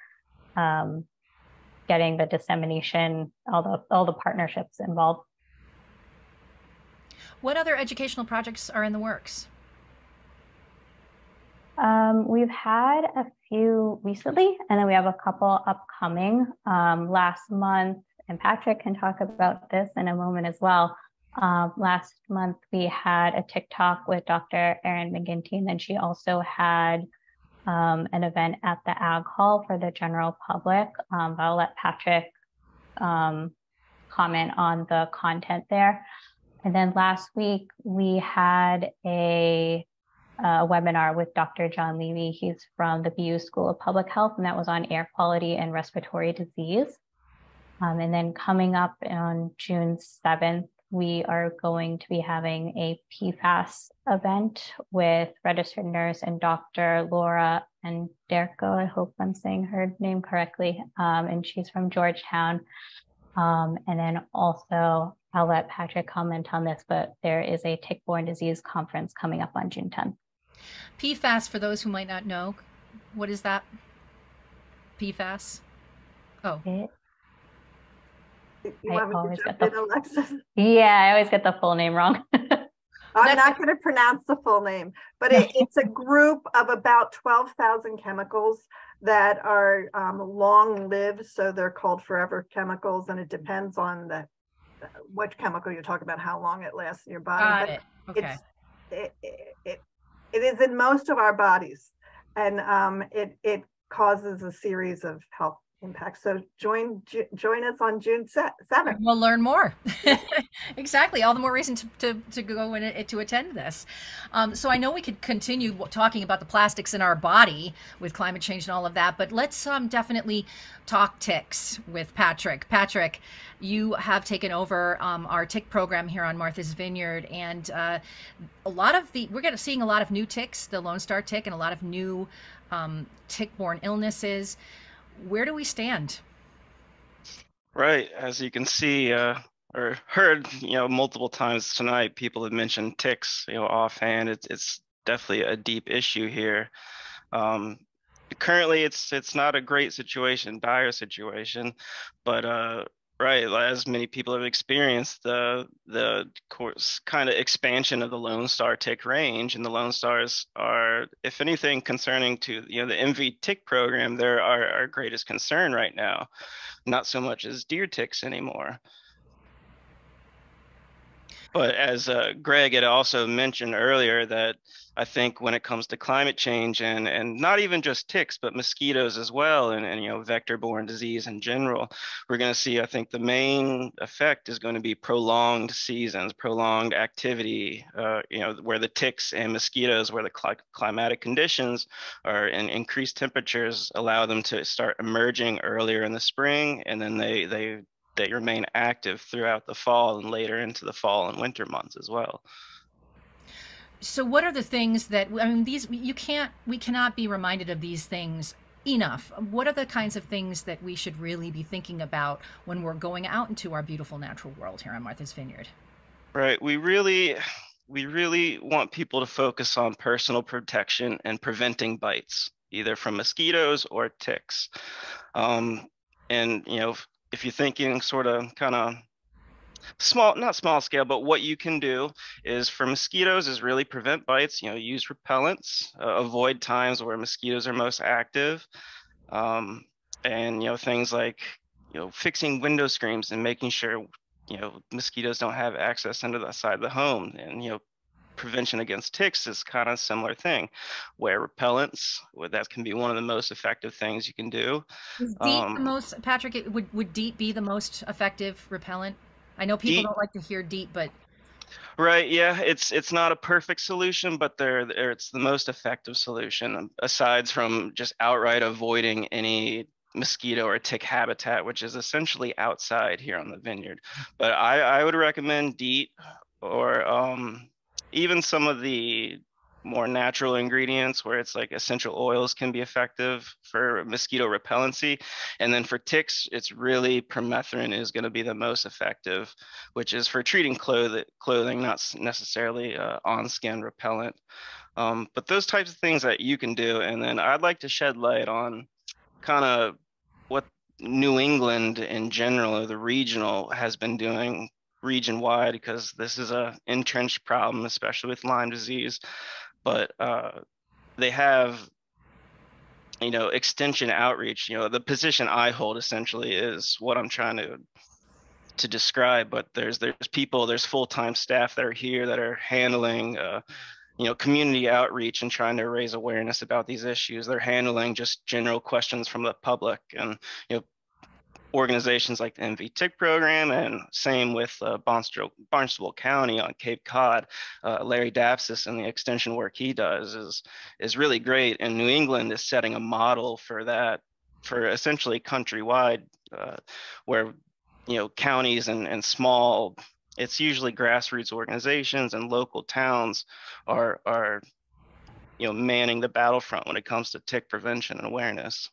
getting the dissemination, all the partnerships involved. What other educational projects are in the works? We've had a few recently, and then we have a couple upcoming. Last month, and Patrick can talk about this in a moment as well, last month we had a TikTok with Dr. Erin McGinty, and then she also had an event at the Ag Hall for the general public. But I'll let Patrick comment on the content there. And then last week we had a webinar with Dr. John Levy. He's from the BU School of Public Health, and that was on air quality and respiratory disease. And then coming up on June 7th, we are going to be having a PFAS event with registered nurse and Dr. Laura Anderko. I hope I'm saying her name correctly. And she's from Georgetown. And then also, I'll let Patrick comment on this, but there is a tick-borne disease conference coming up on June 10th. PFAS, for those who might not know, what is that? PFAS? Oh. Alexis? Yeah, I always get the full name wrong. I'm not going to pronounce the full name, but it's a group of about 12,000 chemicals that are long-lived, so they're called forever chemicals, and it depends on what chemical you're talking about, how long it lasts in your body. Got it. Okay. It is in most of our bodies, and it causes a series of health impact. So join us on June 7th. We'll learn more. Exactly. All the more reason to go and to attend this. So I know we could continue talking about the plastics in our body with climate change and all of that, but let's definitely talk ticks with Patrick. Patrick, you have taken over our tick program here on Martha's Vineyard, and we're seeing a lot of new ticks, the Lone Star tick, and a lot of new tick-borne illnesses. Where do we stand? Right, as you can see or heard, multiple times tonight, people have mentioned ticks. Offhand, it's definitely a deep issue here. Currently, it's not a great situation, dire situation, but right, as many people have experienced, the expansion of the Lone Star tick range, and the Lone Stars are, if anything, concerning to the MV tick program. They're our greatest concern right now, not so much as deer ticks anymore. But as Greg had also mentioned earlier, that I think when it comes to climate change and not even just ticks, but mosquitoes as well, and you know, vector-borne disease in general, we're going to see, I think the main effect is going to be prolonged seasons, prolonged activity, you know, where the ticks and mosquitoes, where the climatic conditions are and increased temperatures allow them to start emerging earlier in the spring, and then they remain active throughout the fall and later into the fall and winter months as well. So what are the things that, I mean, these, we cannot be reminded of these things enough. What are the kinds of things that we should really be thinking about when we're going out into our beautiful natural world here on Martha's Vineyard? Right. We really want people to focus on personal protection and preventing bites, either from mosquitoes or ticks. And, you know, if you're thinking sort of kind of small, not small scale, but what you can do is for mosquitoes is really prevent bites, you know, use repellents, avoid times where mosquitoes are most active, and, you know, things like, you know, fixing window screens and making sure, you know, mosquitoes don't have access under the side of the home. And, you know, prevention against ticks is kind of a similar thing. Wear repellents, well, that can be one of the most effective things you can do. Is DEET the most, Patrick, would DEET be the most effective repellent? I know people don't like to hear DEET, but... Right, yeah, it's not a perfect solution, but it's the most effective solution, aside from just outright avoiding any mosquito or tick habitat, which is essentially outside here on the vineyard. But I would recommend DEET, or... even some of the more natural ingredients where it's like essential oils can be effective for mosquito repellency. And then for ticks, it's really permethrin is going to be the most effective, which is for treating clothing, not necessarily on-skin repellent. But those types of things that you can do. And then I'd like to shed light on kind of what New England in general, or the regional, has been doing region-wide, because this is an entrenched problem, especially with Lyme disease. But they have, you know, extension outreach. You know, the position I hold essentially is what I'm trying to describe. But there's people, there's full-time staff that are here that are handling, you know, community outreach and trying to raise awareness about these issues. They're handling just general questions from the public, and, you know, organizations like the MVY Tick Program, and same with Barnstable County on Cape Cod. Larry Dapsis and the extension work he does is really great. And New England is setting a model for that, for essentially countrywide, where, you know, counties and small, it's usually grassroots organizations and local towns are, you know, manning the battlefront when it comes to tick prevention and awareness.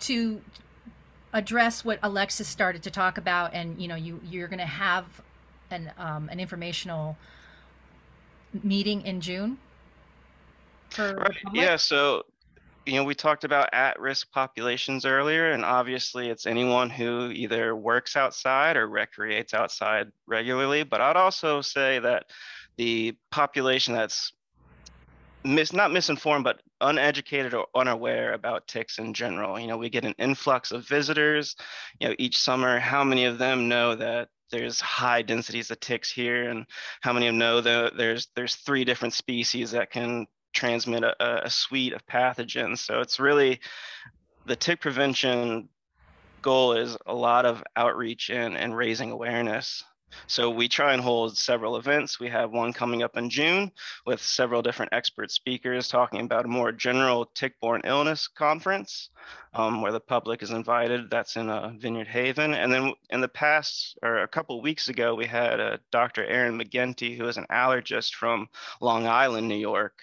To address what Alexis started to talk about, and, you know, you're going to have an informational meeting in June. Right. Yeah. So, you know, we talked about at-risk populations earlier, and obviously it's anyone who either works outside or recreates outside regularly. But I'd also say that the population that's not misinformed, but uneducated or unaware about ticks in general. You know, we get an influx of visitors, you know, each summer. How many of them know that there's high densities of ticks here, and how many of them know that there's 3 different species that can transmit a suite of pathogens? So it's really, the tick prevention goal is a lot of outreach and raising awareness. So we try and hold several events. We have one coming up in June with several different expert speakers talking about a more general tick-borne illness conference, where the public is invited. That's in Vineyard Haven. And then in the past, or a couple of weeks ago, we had Dr. Erin McGinty, who is an allergist from Long Island, New York,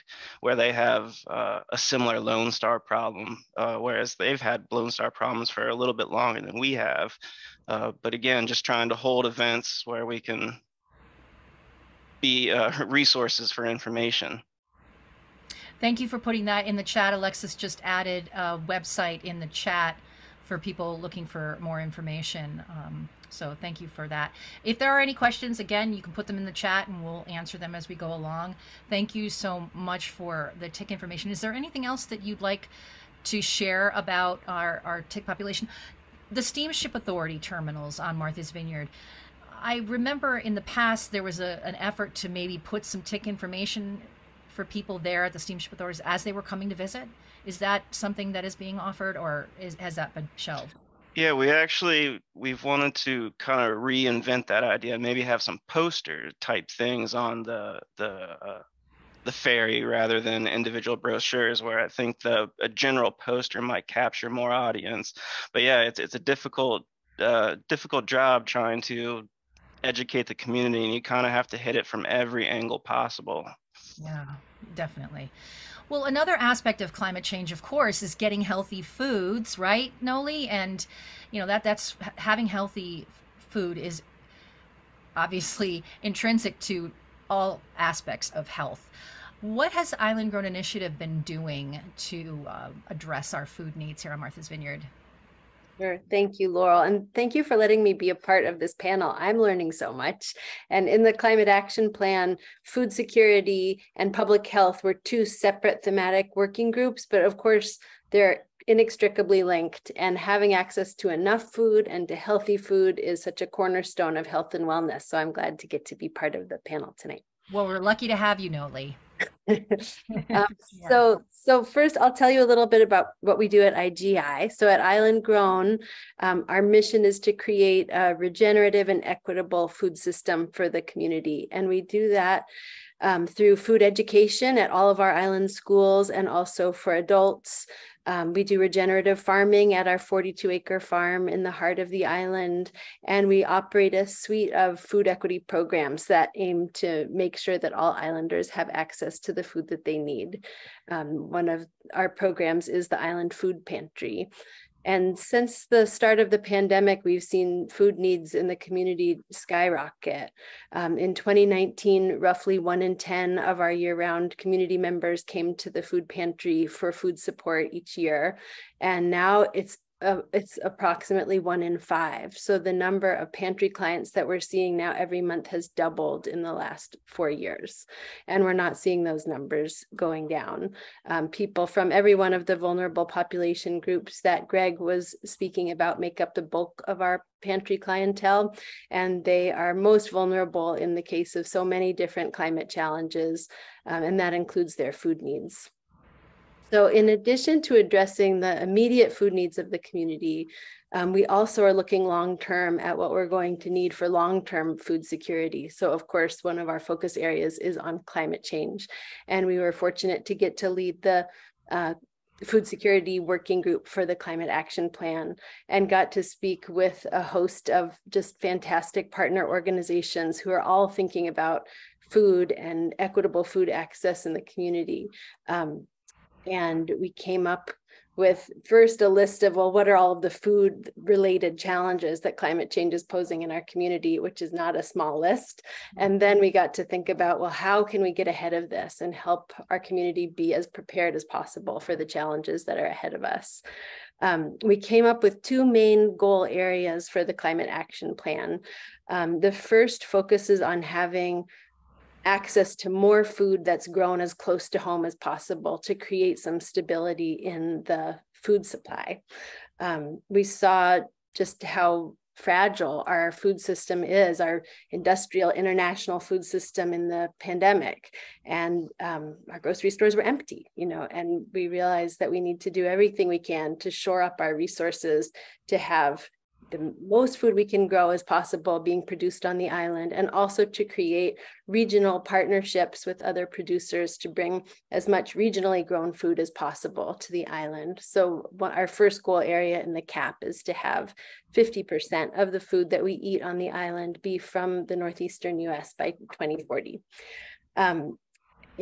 where they have a similar Lone Star problem, whereas they've had Lone Star problems for a little bit longer than we have. But again, just trying to hold events where we can be resources for information. Thank you for putting that in the chat. Alexis just added a website in the chat for people looking for more information. So thank you for that. If there are any questions, again, you can put them in the chat and we'll answer them as we go along. Thank you so much for the tick information. Is there anything else that you'd like to share about our tick population? the Steamship Authority terminals on Martha's Vineyard. I remember in the past there was an effort to maybe put some tick information for people there at the Steamship Authorities as they were coming to visit. Is that something that is being offered, or has that been shelved? Yeah, we've wanted to kind of reinvent that idea, maybe have some poster type things on the ferry rather than individual brochures, where I think a general poster might capture more audience. But yeah, it's a difficult job trying to educate the community, and you kind of have to hit it from every angle possible. Yeah, definitely. Well, another aspect of climate change, of course, is getting healthy foods, right, Noli? And you know that's having healthy food is obviously intrinsic to all aspects of health. What has Island Grown Initiative been doing to address our food needs here on Martha's Vineyard? Sure. Thank you, Laurel. And thank you for letting me be a part of this panel. I'm learning so much. And in the Climate Action Plan, food security and public health were two separate thematic working groups, but of course, they're inextricably linked, and having access to enough food and to healthy food is such a cornerstone of health and wellness. So I'm glad to get to be part of the panel tonight. Well, we're lucky to have you, Noli. So first I'll tell you a little bit about what we do at IGI. So at Island Grown, our mission is to create a regenerative and equitable food system for the community. And we do that through food education at all of our island schools, and also for adults. We do regenerative farming at our 42-acre farm in the heart of the island, and we operate a suite of food equity programs that aim to make sure that all islanders have access to the food that they need. One of our programs is the Island Food Pantry. And since the start of the pandemic, we've seen food needs in the community skyrocket. In 2019, roughly 1 in 10 of our year-round community members came to the food pantry for food support each year. And now it's approximately 1 in 5. So the number of pantry clients that we're seeing now every month has doubled in the last 4 years. And we're not seeing those numbers going down. People from every one of the vulnerable population groups that Greg was speaking about make up the bulk of our pantry clientele, and they are most vulnerable in the case of so many different climate challenges, and that includes their food needs. So in addition to addressing the immediate food needs of the community, we also are looking long-term at what we're going to need for long-term food security. So of course, one of our focus areas is on climate change. And we were fortunate to get to lead the food security working group for the Climate Action Plan, and got to speak with a host of just fantastic partner organizations who are all thinking about food and equitable food access in the community. And we came up with first a list of, well, what are all of the food related challenges that climate change is posing in our community, which is not a small list. And then we got to think about, well, how can we get ahead of this and help our community be as prepared as possible for the challenges that are ahead of us? We came up with two main goal areas for the Climate Action Plan. The first focuses on having access to more food that's grown as close to home as possible to create some stability in the food supply. We saw just how fragile our food system is, our industrial international food system in the pandemic, and our grocery stores were empty, and we realized that we need to do everything we can to shore up our resources to have the most food we can grow as possible being produced on the island, and also to create regional partnerships with other producers to bring as much regionally grown food as possible to the island. So our first goal area in the CAP is to have 50% of the food that we eat on the island be from the Northeastern US by 2040.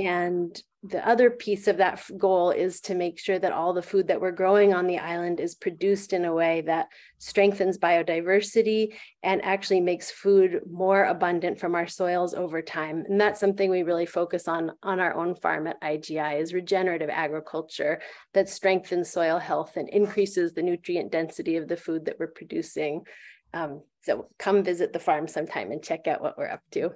And the other piece of that goal is to make sure that all the food that we're growing on the island is produced in a way that strengthens biodiversity and actually makes food more abundant from our soils over time. And that's something we really focus on our own farm at IGI, is regenerative agriculture that strengthens soil health and increases the nutrient density of the food that we're producing. So come visit the farm sometime and check out what we're up to.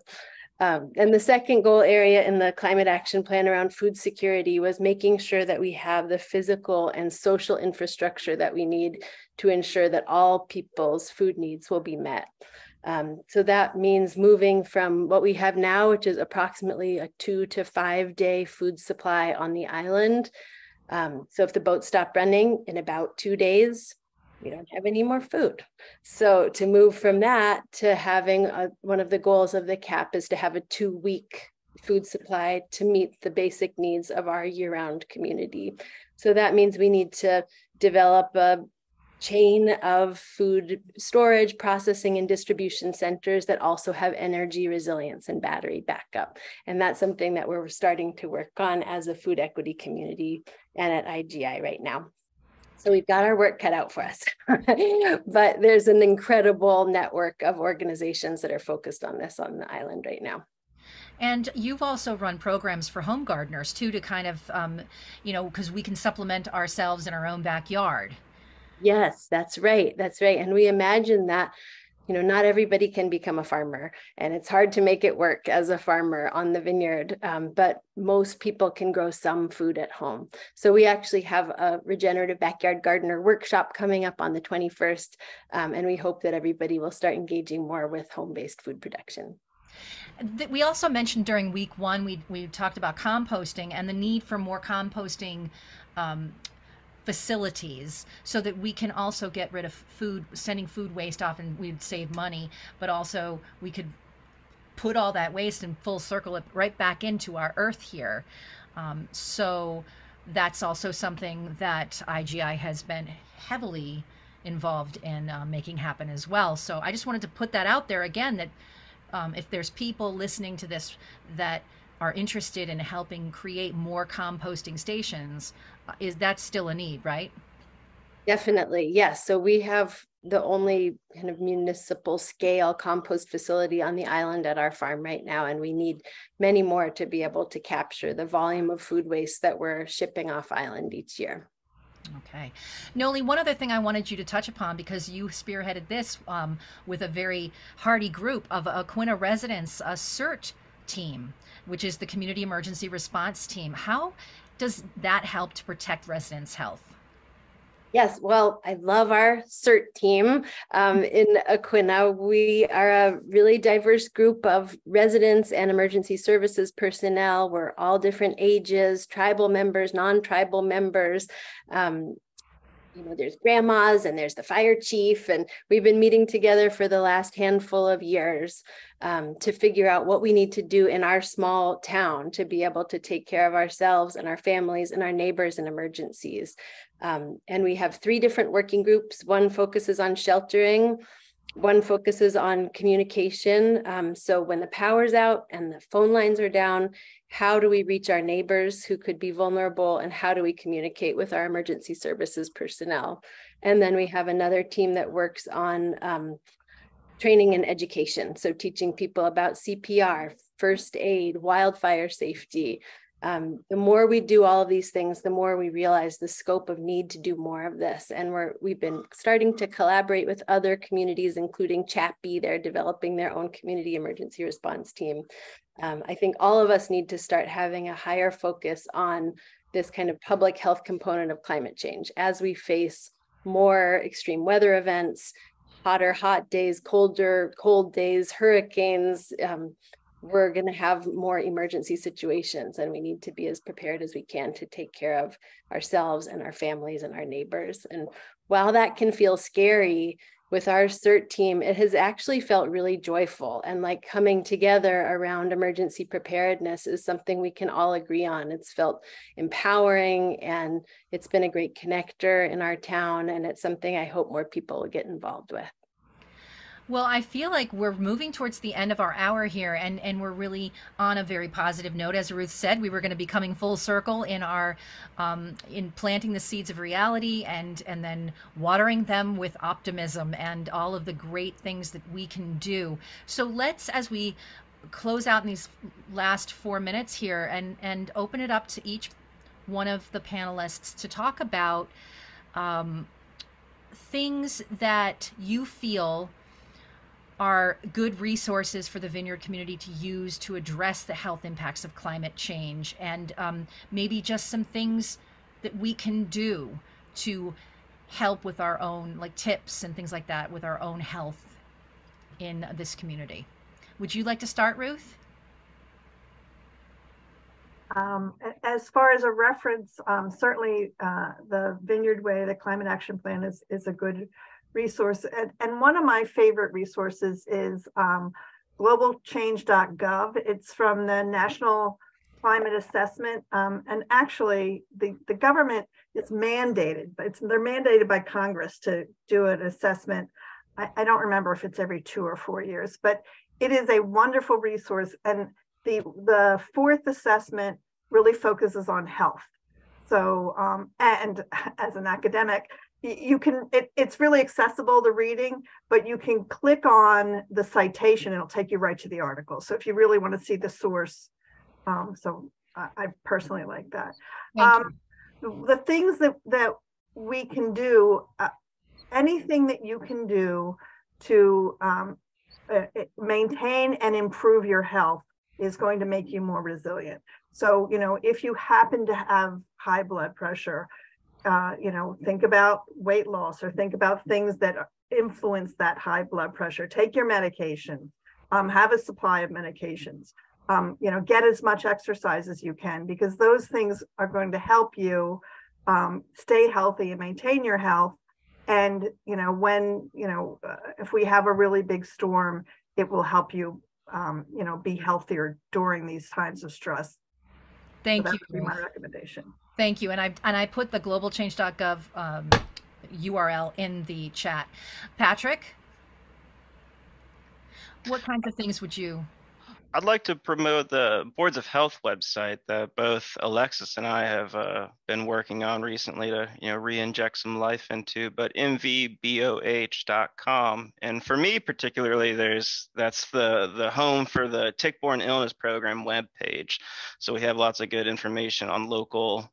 And the second goal area in the climate action plan around food security was making sure that we have the physical and social infrastructure that we need to ensure that all people's food needs will be met. So that means moving from what we have now, which is approximately a 2 to 5 day food supply on the island. So if the boat stopped running in about 2 days, we don't have any more food. So to move from that to having one of the goals of the CAP is to have a 2 week food supply to meet the basic needs of our year-round community. So that means we need to develop a chain of food storage, processing, and distribution centers that also have energy resilience and battery backup. And that's something that we're starting to work on as a food equity community and at IGI right now. So we've got our work cut out for us, but there's an incredible network of organizations that are focused on this on the island right now. And you've also run programs for home gardeners too, to kind of, you know, because we can supplement ourselves in our own backyard. Yes, that's right. That's right. And we imagine that, you know, not everybody can become a farmer, and it's hard to make it work as a farmer on the vineyard, but most people can grow some food at home. So we actually have a regenerative backyard gardener workshop coming up on the 21st, and we hope that everybody will start engaging more with home-based food production. We also mentioned during week one, we talked about composting and the need for more composting facilities so that we can also get rid of food, sending food waste off, and we'd save money, but also we could put all that waste and full circle it right back into our earth here. So that's also something that IGI has been heavily involved in making happen as well. So I just wanted to put that out there again, that if there's people listening to this that are interested in helping create more composting stations, is that still a need, right? Definitely, yes. So we have the only kind of municipal scale compost facility on the island at our farm right now, and we need many more to be able to capture the volume of food waste that we're shipping off island each year. Okay. Noli, one other thing I wanted you to touch upon, because you spearheaded this with a very hardy group of Aquinnah residents, a CERT team, which is the Community Emergency Response Team. How does that help to protect residents' health? Yes, well, I love our CERT team in Aquinnah. We are a really diverse group of residents and emergency services personnel. We're all different ages, tribal members, non-tribal members. You know, there's grandmas and there's the fire chief, and we've been meeting together for the last handful of years to figure out what we need to do in our small town to be able to take care of ourselves and our families and our neighbors in emergencies. And we have 3 different working groups. One focuses on sheltering, one focuses on communication. So when the power's out and the phone lines are down, how do we reach our neighbors who could be vulnerable, and how do we communicate with our emergency services personnel? And then we have another team that works on training and education. So teaching people about CPR, first aid, wildfire safety. The more we do all of these things, the more we realize the scope of need to do more of this. And we've been starting to collaborate with other communities, including Chappie. They're developing their own community emergency response team. I think all of us need to start having a higher focus on this kind of public health component of climate change as we face more extreme weather events, hotter hot days, colder cold days, hurricanes. We're going to have more emergency situations, and we need to be as prepared as we can to take care of ourselves and our families and our neighbors. And while that can feel scary, with our CERT team, it has actually felt really joyful, and like coming together around emergency preparedness is something we can all agree on. It's felt empowering, and it's been a great connector in our town, and it's something I hope more people will get involved with. Well, I feel like we're moving towards the end of our hour here, and we're really on a very positive note. As Ruth said, we were going to be coming full circle in our in planting the seeds of reality and then watering them with optimism and all of the great things that we can do. So let's, as we close out in these last 4 minutes here, and open it up to each one of the panelists to talk about things that you feel are good resources for the vineyard community to use to address the health impacts of climate change, and maybe just some things that we can do to help with our own, like tips and things like that, with our own health in this community. Would you like to start, Ruth? As far as a reference, certainly the Vineyard Way, the Climate Action Plan is a good resource. And one of my favorite resources is globalchange.gov. It's from the National Climate Assessment. And actually, the government is mandated, but they're mandated by Congress to do an assessment. I don't remember if it's every 2 or 4 years, but it is a wonderful resource. And the fourth assessment really focuses on health. So, and as an academic, you can, it's really accessible, the reading, but you can click on the citation and it'll take you right to the article. So if you really want to see the source, so I personally like that. The things that we can do, anything that you can do to maintain and improve your health is going to make you more resilient. So, you know, if you happen to have high blood pressure, you know, think about weight loss or think about things that influence that high blood pressure. Take your medication, have a supply of medications, you know, get as much exercise as you can, because those things are going to help you stay healthy and maintain your health. And, you know, when, you know, if we have a really big storm, it will help you you know, be healthier during these times of stress. Thank you. That's my recommendation. Thank you. And I put the globalchange.gov URL in the chat. Patrick, what kinds of things would you? I'd like to promote the Boards of Health website that both Alexis and I have been working on recently to, you know, re-inject some life into, but mvboh.com. And for me particularly, that's the home for the Tick-Borne Illness Program webpage. So we have lots of good information on local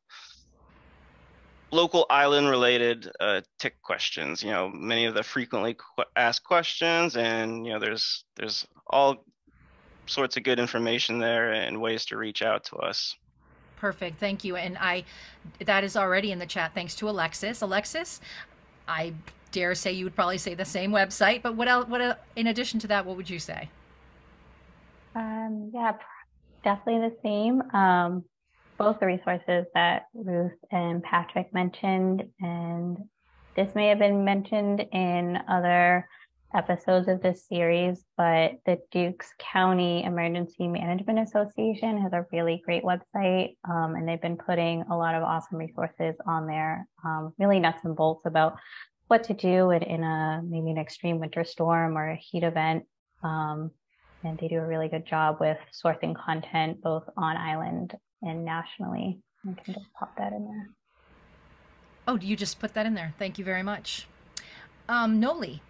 island-related tick questions, you know, many of the frequently asked questions, and, you know, there's all sorts of good information there and ways to reach out to us. Perfect, thank you. And that is already in the chat, thanks to Alexis. Alexis, I dare say you would probably say the same website, but what else, in addition to that, what would you say? Yeah, definitely the same. Both the resources that Ruth and Patrick mentioned, and this may have been mentioned in other episodes of this series, but the Dukes County Emergency Management Association has a really great website, and they've been putting a lot of awesome resources on there, really nuts and bolts about what to do in a maybe an extreme winter storm or a heat event, and they do a really good job with sourcing content both on island and nationally. I can just pop that in there. Oh, you just put that in there. Thank you very much. Noli.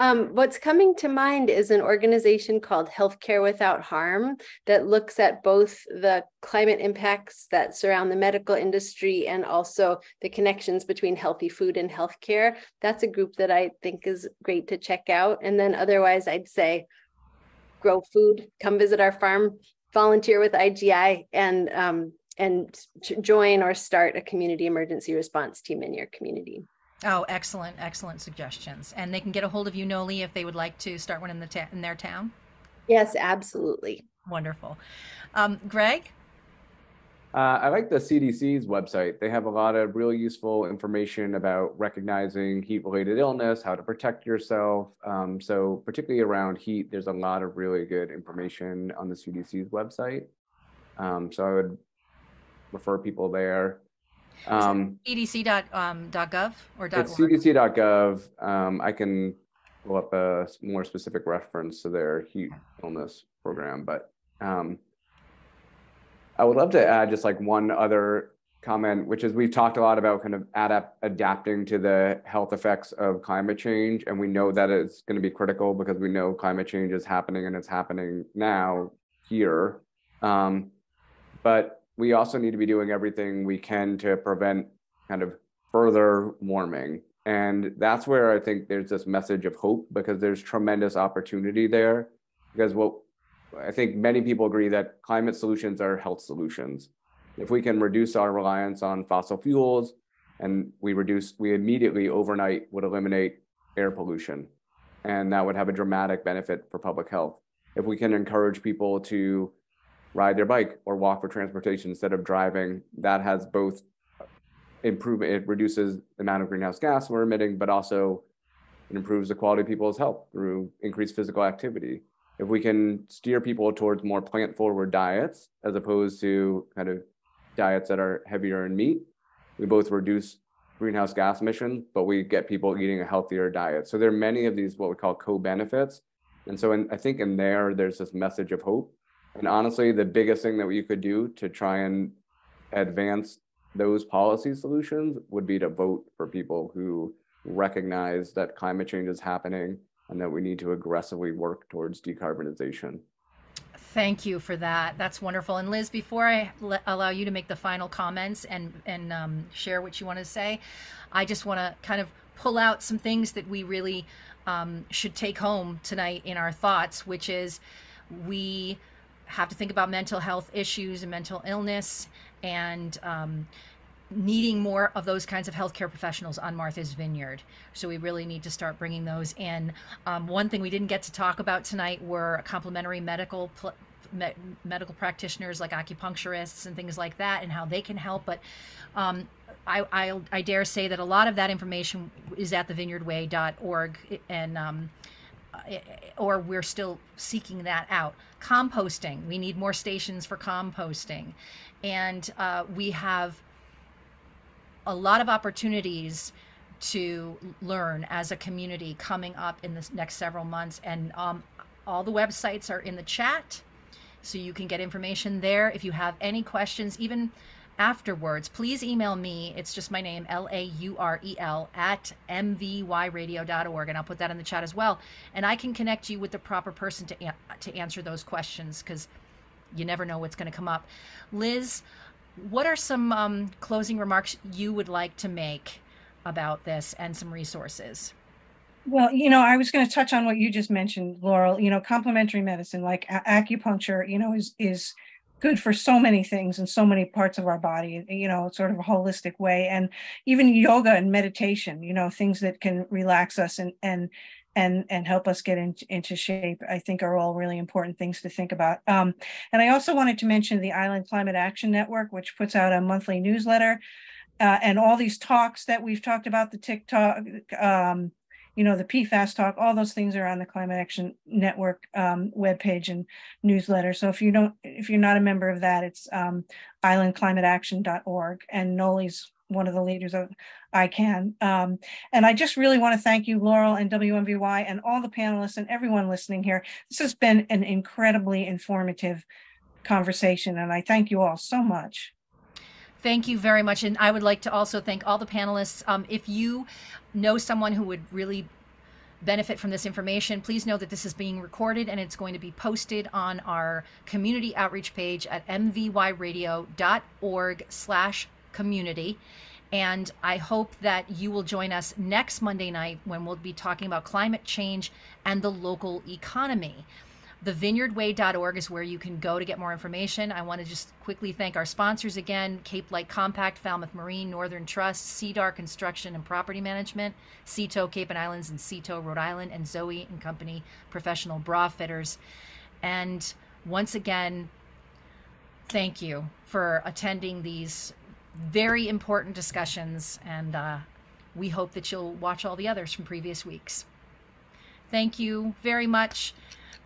What's coming to mind is an organization called Healthcare Without Harm that looks at both the climate impacts that surround the medical industry and also the connections between healthy food and healthcare. That's a group that I think is great to check out. And then otherwise, I'd say grow food, come visit our farm, volunteer with IGI, and join or start a community emergency response team in your community. Oh, excellent, excellent suggestions. And they can get a hold of you, Noli, if they would like to start one in their town? Yes, absolutely. Wonderful. Greg? I like the CDC's website. They have a lot of really useful information about recognizing heat-related illness, how to protect yourself. So particularly around heat, there's a lot of really good information on the CDC's website. So I would refer people there. CDC.gov or .org? It's cdc.gov. I can pull up a more specific reference to their heat illness program, but I would love to add just like one other comment, which is we've talked a lot about kind of adapting to the health effects of climate change, and we know that it's going to be critical because we know climate change is happening and it's happening now here, but we also need to be doing everything we can to prevent kind of further warming. And that's where I think there's this message of hope, because there's tremendous opportunity there. Because what I think many people agree that climate solutions are health solutions. If we can reduce our reliance on fossil fuels, and we immediately overnight would eliminate air pollution. And that would have a dramatic benefit for public health. If we can encourage people to ride their bike or walk for transportation instead of driving, that has both improvement, it reduces the amount of greenhouse gas we're emitting, but also it improves the quality of people's health through increased physical activity. If we can steer people towards more plant-forward diets, as opposed to kind of diets that are heavier in meat, we both reduce greenhouse gas emissions, but we get people eating a healthier diet. So there are many of these, what we call co-benefits. And so I think in there's this message of hope. And honestly, the biggest thing that we could do to try and advance those policy solutions would be to vote for people who recognize that climate change is happening and that we need to aggressively work towards decarbonization. Thank you for that. That's wonderful. And Liz, before I allow you to make the final comments and share what you want to say, I just want to kind of pull out some things that we really should take home tonight in our thoughts, which is we have to think about mental health issues and mental illness, and needing more of those kinds of healthcare professionals on Martha's Vineyard. So we really need to start bringing those in. One thing we didn't get to talk about tonight were complementary medical practitioners, like acupuncturists and things like that, and how they can help. But I dare say that a lot of that information is at the vineyardway.org, and or we're still seeking that out. Composting, we need more stations for composting. And we have a lot of opportunities to learn as a community coming up in the next several months. And all the websites are in the chat, so you can get information there. If you have any questions, even afterwards, please email me. It's just my name, laurel@mvyradio.org, and I'll put that in the chat as well. And I can connect you with the proper person to answer those questions, because you never know what's going to come up. Liz, what are some closing remarks you would like to make about this and some resources? Well, you know, I was going to touch on what you just mentioned, Laurel. You know, complementary medicine, like acupuncture, you know, is good for so many things and so many parts of our body, you know, sort of a holistic way. And even yoga and meditation, you know, things that can relax us and help us get into shape, I think are all really important things to think about. And I also wanted to mention the Island Climate Action Network, which puts out a monthly newsletter, and all these talks that we've talked about, the tick talk, you know, the PFAS talk, all those things are on the Climate Action Network webpage and newsletter. So if you're not a member of that, it's islandclimateaction.org, and Noli's one of the leaders of ICANN. And I just really want to thank you, Laurel, and WMVY, and all the panelists and everyone listening here. This has been an incredibly informative conversation, and I thank you all so much. Thank you very much. And I would like to also thank all the panelists. If you know someone who would really benefit from this information, please know that this is being recorded and it's going to be posted on our community outreach page at mvyradio.org/community. And I hope that you will join us next Monday night, when we'll be talking about climate change and the local economy. The vineyardway.org is where you can go to get more information. I want to just quickly thank our sponsors again: Cape Light Compact, Falmouth Marine, Northern Trust, CDAR Construction and Property Management, CETO Cape and Islands and CETO Rhode Island, and Zoe and Company Professional Bra Fitters. And once again, thank you for attending these very important discussions. And we hope that you'll watch all the others from previous weeks. Thank you very much,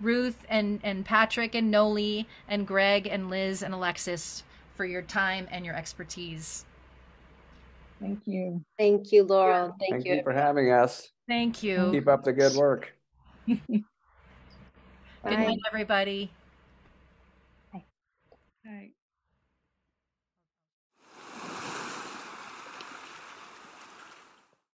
Ruth and Patrick and Noli and Greg and Liz and Alexis, for your time and your expertise. Thank you. Thank you, Laurel. Thank you for having us. Thank you. Keep up the good work. Good night, everybody.